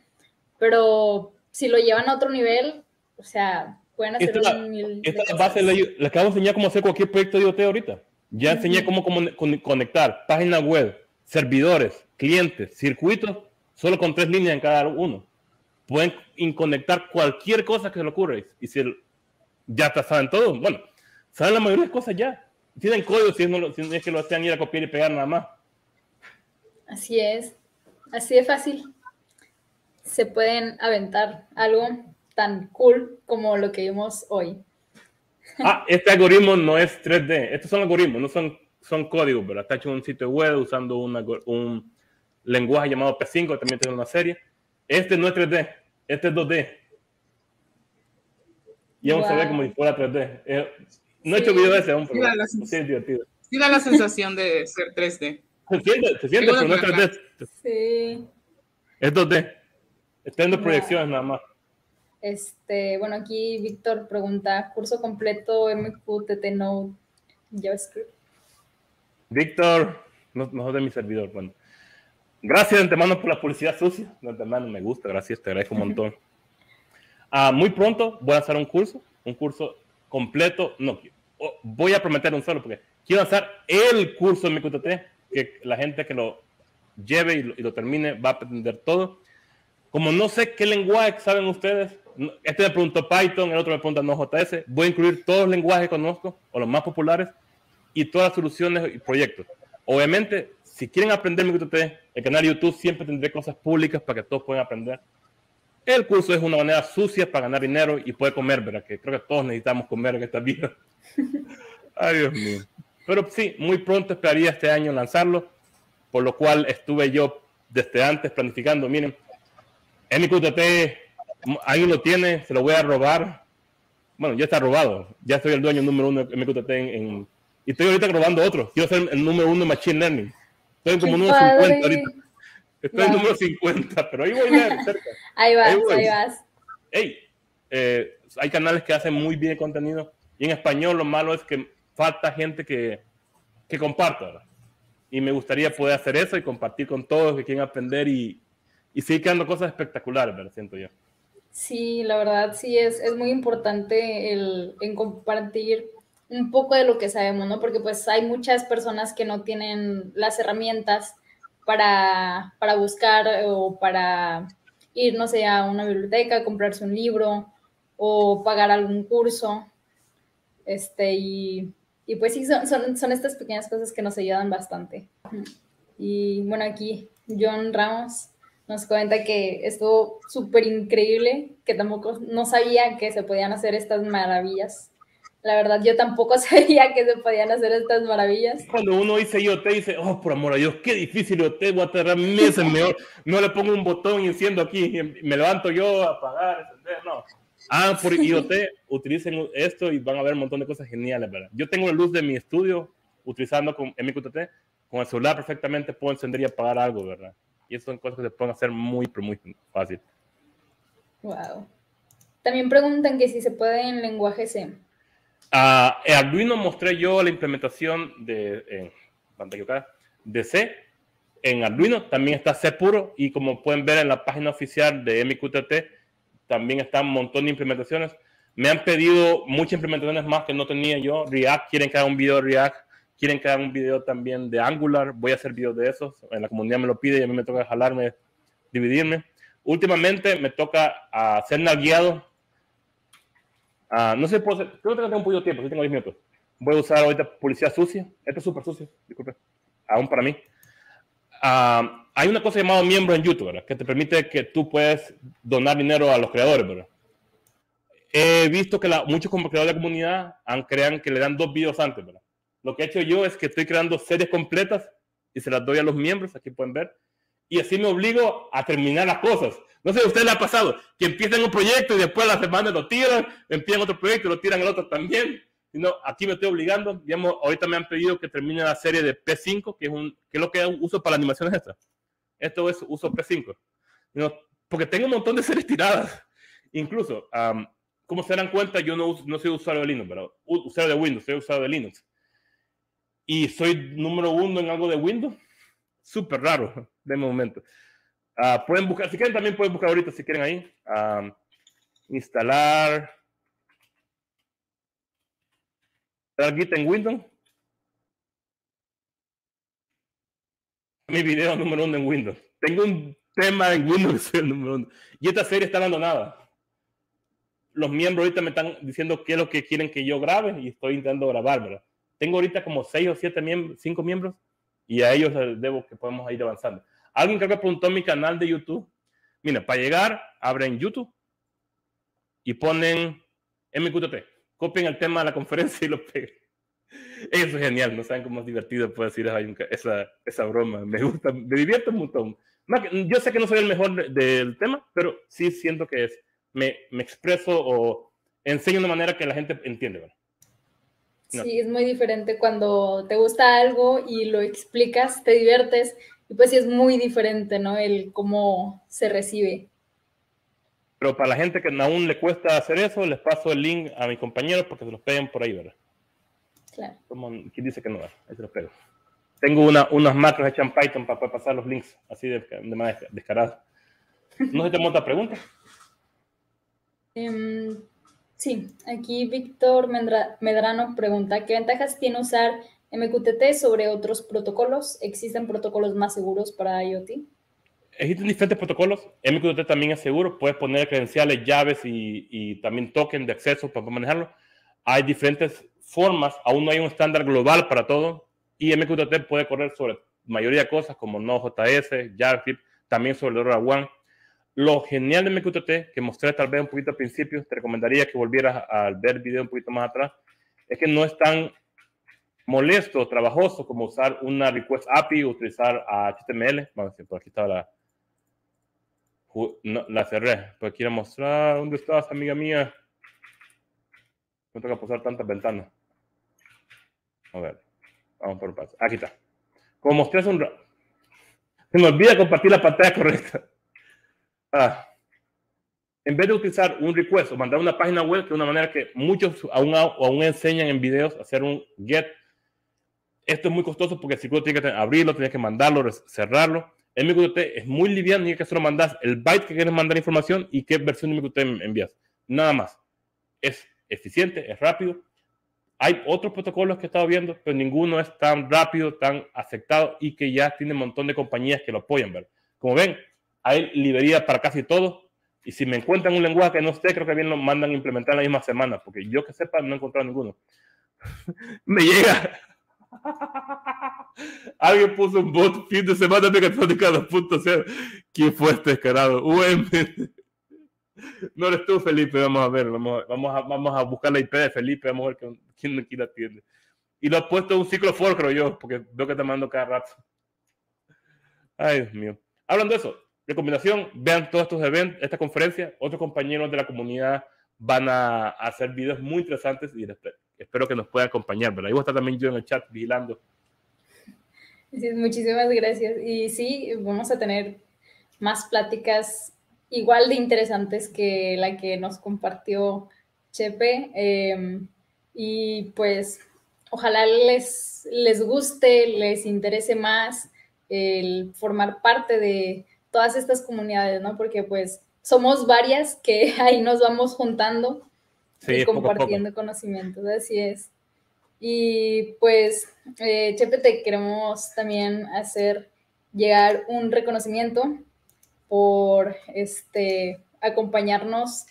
pero... Si lo llevan a otro nivel, o sea, pueden hacer un... Esta es la base, les acabo de enseñar cómo hacer cualquier proyecto de IoT ahorita. Ya enseñé cómo conectar páginas web, servidores, clientes, circuitos, solo con 3 líneas en cada uno. Pueden conectar cualquier cosa que se les ocurra. Y si ya saben todo, bueno, saben la mayoría de cosas ya. Tienen código, si es que lo hacen ir a copiar y pegar nada más. Así es. Así de fácil. Se pueden aventar algo tan cool como lo que vimos hoy. Ah, este algoritmo no es 3D. Estos son algoritmos, no son códigos, pero está hecho en un sitio web usando un lenguaje llamado P5, que también tiene una serie. Este no es 3D, este es 2D. Y aún se ve como si fuera 3D. No he hecho video de ese aún, pero sí es divertido. Sí da la sensación de ser 3D. Se siente, pero no es 3D. Sí. Es 2D. Están en proyecciones nada más. Bueno, aquí Víctor pregunta, ¿curso completo MQTT Node JavaScript? Víctor, no de mi servidor, bueno. Gracias de antemano por la publicidad sucia. De antemano me gusta, gracias, te agradezco un montón. Muy pronto voy a hacer un curso completo. No voy a prometer un solo, porque quiero lanzar el curso de MQTT, que la gente que lo lleve y lo termine va a aprender todo. Como no sé qué lenguaje saben ustedes, este me preguntó Python, el otro me pregunta Node.js, voy a incluir todos los lenguajes que conozco, o los más populares, y todas las soluciones y proyectos. Obviamente, si quieren aprender MQTT, el canal de YouTube siempre tendré cosas públicas para que todos puedan aprender. El curso es una manera sucia para ganar dinero y poder comer, ¿verdad? Que creo que todos necesitamos comer en esta vida. Ay, Dios mío. Pero sí, muy pronto esperaría este año lanzarlo, por lo cual estuve yo desde antes planificando. Miren, MQTT, alguien lo tiene, se lo voy a robar. Bueno, ya está robado. Ya soy el dueño número uno de MQTT y estoy ahorita robando otro. Quiero ser el número uno de Machine Learning. Estoy como número 50 ahorita. Estoy en número 50, pero ahí voy a cerca. Ahí vas. Hey, hay canales que hacen muy bien contenido. Y en español lo malo es que falta gente que comparta, ¿verdad? Y me gustaría poder hacer eso y compartir con todos que quieren aprender y seguir creando cosas espectaculares, ¿verdad? Siento yo. Sí, la verdad sí es muy importante en compartir un poco de lo que sabemos, ¿no? Porque pues hay muchas personas que no tienen las herramientas para buscar o para ir, no sé, a una biblioteca, comprarse un libro o pagar algún curso. Y pues sí, son estas pequeñas cosas que nos ayudan bastante. Y bueno, aquí John Ramos nos comenta que estuvo súper increíble, que tampoco, no sabía que se podían hacer estas maravillas. La verdad, yo tampoco sabía que se podían hacer estas maravillas. Cuando uno dice IoT, dice, oh, por amor a Dios, qué difícil IoT, voy a tardar meses, mejor no le pongo un botón y enciendo aquí, me levanto yo a apagar, encender, no. Ah, por IoT, utilicen esto y van a ver un montón de cosas geniales, ¿verdad? Yo tengo la luz de mi estudio utilizando con MQTT, con el celular perfectamente puedo encender y apagar algo, ¿verdad? Y eso son cosas que se pueden hacer muy, pero muy fácil. Wow. También preguntan que si se puede en lenguaje C. En Arduino mostré yo la implementación de C en Arduino, también está C puro, y como pueden ver en la página oficial de MQTT también están un montón de implementaciones. Me han pedido muchas implementaciones más que no tenía yo. React, quieren que haga un video de React, quieren que haga un video también de Angular, voy a hacer videos de esos, en la comunidad me lo pide y a mí me toca jalarme, dividirme. Últimamente me toca hacer navegado. No sé, creo que tengo un poquito de tiempo, sí tengo 10 minutos. Voy a usar ahorita publicidad sucia. Esto es súper sucio, disculpe, aún para mí. Hay una cosa llamada miembros en YouTube, ¿verdad? Que te permite que tú puedes donar dinero a los creadores, ¿verdad? He visto que muchos creadores de la comunidad crean que le dan 2 videos antes, ¿verdad? Lo que he hecho yo es que estoy creando series completas y se las doy a los miembros, aquí pueden ver. Y así me obligo a terminar las cosas. No sé, a ustedes les ha pasado que empiezan un proyecto y después a la semana lo tiran, empiezan otro proyecto y lo tiran el otro también. No, aquí me estoy obligando. Digamos, ahorita me han pedido que termine la serie de P5, que es lo que uso para animaciones estas. Esto es uso P5. No, porque tengo un montón de series tiradas. Incluso, como se dan cuenta, yo no soy usuario de Linux, pero usuario de Windows, soy usuario de Linux. Y soy número uno en algo de Windows. Súper raro, de momento. Pueden buscar, si quieren también pueden buscar ahorita, si quieren ahí. Instalar Git en Windows. Mi video número uno en Windows. Tengo un tema en Windows que soy el número uno. Y esta serie está abandonada. Los miembros ahorita me están diciendo qué es lo que quieren que yo grabe y estoy intentando grabármela. Tengo ahorita como 6 o 7 miembros, 5 miembros, y a ellos les debo que podemos ir avanzando. Alguien creo que preguntó en mi canal de YouTube. Mira, para llegar, abren YouTube y ponen MQTT. Copien el tema de la conferencia y lo peguen. Eso es genial. No saben cómo es divertido poder decir esa broma. Me gusta, me divierto un montón. Yo sé que no soy el mejor del tema, pero sí siento que me expreso o enseño de una manera que la gente entiende, ¿verdad? No. Sí, es muy diferente cuando te gusta algo y lo explicas, te diviertes. Y pues sí es muy diferente, ¿no? El cómo se recibe. Pero para la gente que aún le cuesta hacer eso, les paso el link a mis compañeros porque se los peguen por ahí, ¿verdad? Claro. ¿Quién dice que no? Ahí se los pego. Tengo unas macros hechas en Python para poder pasar los links así de manera descarada. ¿No se te monta pregunta? Sí, aquí Víctor Medrano pregunta, ¿qué ventajas tiene usar MQTT sobre otros protocolos? ¿Existen protocolos más seguros para IoT? Existen diferentes protocolos. MQTT también es seguro. Puedes poner credenciales, llaves y también token de acceso para manejarlo. Hay diferentes formas. Aún no hay un estándar global para todo. Y MQTT puede correr sobre mayoría de cosas como Node.js, JavaScript, también sobre LoRaWAN. Lo genial de MQTT, que mostré tal vez un poquito al principio, te recomendaría que volvieras a ver el video un poquito más atrás, es que no es tan molesto, trabajoso como usar una request API o utilizar a HTML. Vamos a decir, por aquí estaba la cerré. Pues quiero mostrar dónde estás, amiga mía. No tengo que pasar tantas ventanas. A ver, vamos por un paso. Aquí está. Como mostré hace un rato. Se me olvida compartir la pantalla correcta. En vez de utilizar un request o mandar una página web, que es una manera que muchos aún enseñan en videos, hacer un GET. Esto es muy costoso porque el circuito tiene que abrirlo, tienes que mandarlo, cerrarlo. El MQTT es muy liviano y es que solo mandas el byte que quieres mandar información y qué versión de MQTT envías. Nada más. Es eficiente, es rápido. Hay otros protocolos que he estado viendo, pero ninguno es tan rápido, tan aceptado y que ya tiene un montón de compañías que lo apoyan, ¿verdad? Como ven, hay librería para casi todo. Y si me encuentran un lenguaje que no esté, creo que bien lo mandan a implementar en la misma semana. Porque yo que sepa, no he encontrado ninguno. Me llega. Alguien puso un bot fin de semana de Católica 2.0. ¿Quién fue este descarado? UM. No eres tú, Felipe. Vamos a ver. Vamos a buscar la IP de Felipe. Vamos a ver quién la atiende. Y lo ha puesto en un ciclo for, creo yo. Porque veo que está mandando cada rato. Ay, Dios mío. Hablando de eso. Recomendación, vean todos estos eventos, esta conferencia. Otros compañeros de la comunidad van a hacer videos muy interesantes y espero que nos puedan acompañar, ¿verdad? Ahí voy a estar también yo en el chat vigilando. Sí, muchísimas gracias. Y sí, vamos a tener más pláticas igual de interesantes que la que nos compartió Chepe. Y pues ojalá les guste, les interese más el formar parte de todas estas comunidades, ¿no? Porque pues somos varias que ahí nos vamos juntando y compartiendo conocimientos, así es. Y pues, Chepe, te queremos también hacer llegar un reconocimiento por acompañarnos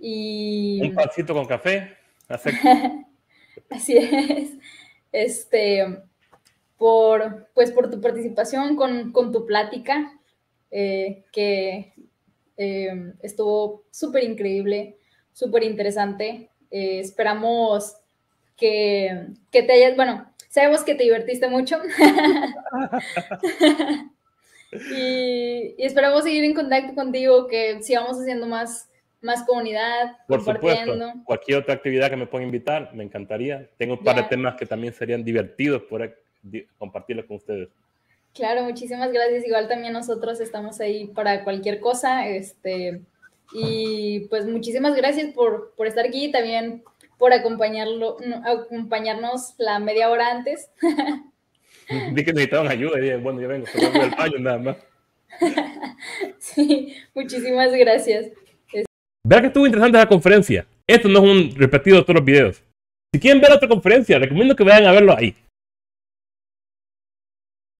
y... Un pancito con café. Así es. Por tu participación con tu plática. Que estuvo súper increíble, súper interesante. Esperamos que te hayas, bueno, sabemos que te divertiste mucho. y esperamos seguir en contacto contigo, que sigamos haciendo más comunidad. Por supuesto, cualquier otra actividad que me puedan invitar, me encantaría. Tengo un par de temas que también serían divertidos por compartirlos con ustedes. Claro, muchísimas gracias. Igual también nosotros estamos ahí para cualquier cosa. Y pues muchísimas gracias por estar aquí y también por acompañarnos la media hora antes. Dije que necesitaban ayuda y dije, bueno, yo vengo, solo voy al baño nada más. Sí, muchísimas gracias. ¿Verdad que estuvo interesante la conferencia? Esto no es un repetido de todos los videos. Si quieren ver otra conferencia, recomiendo que vayan a verlo ahí.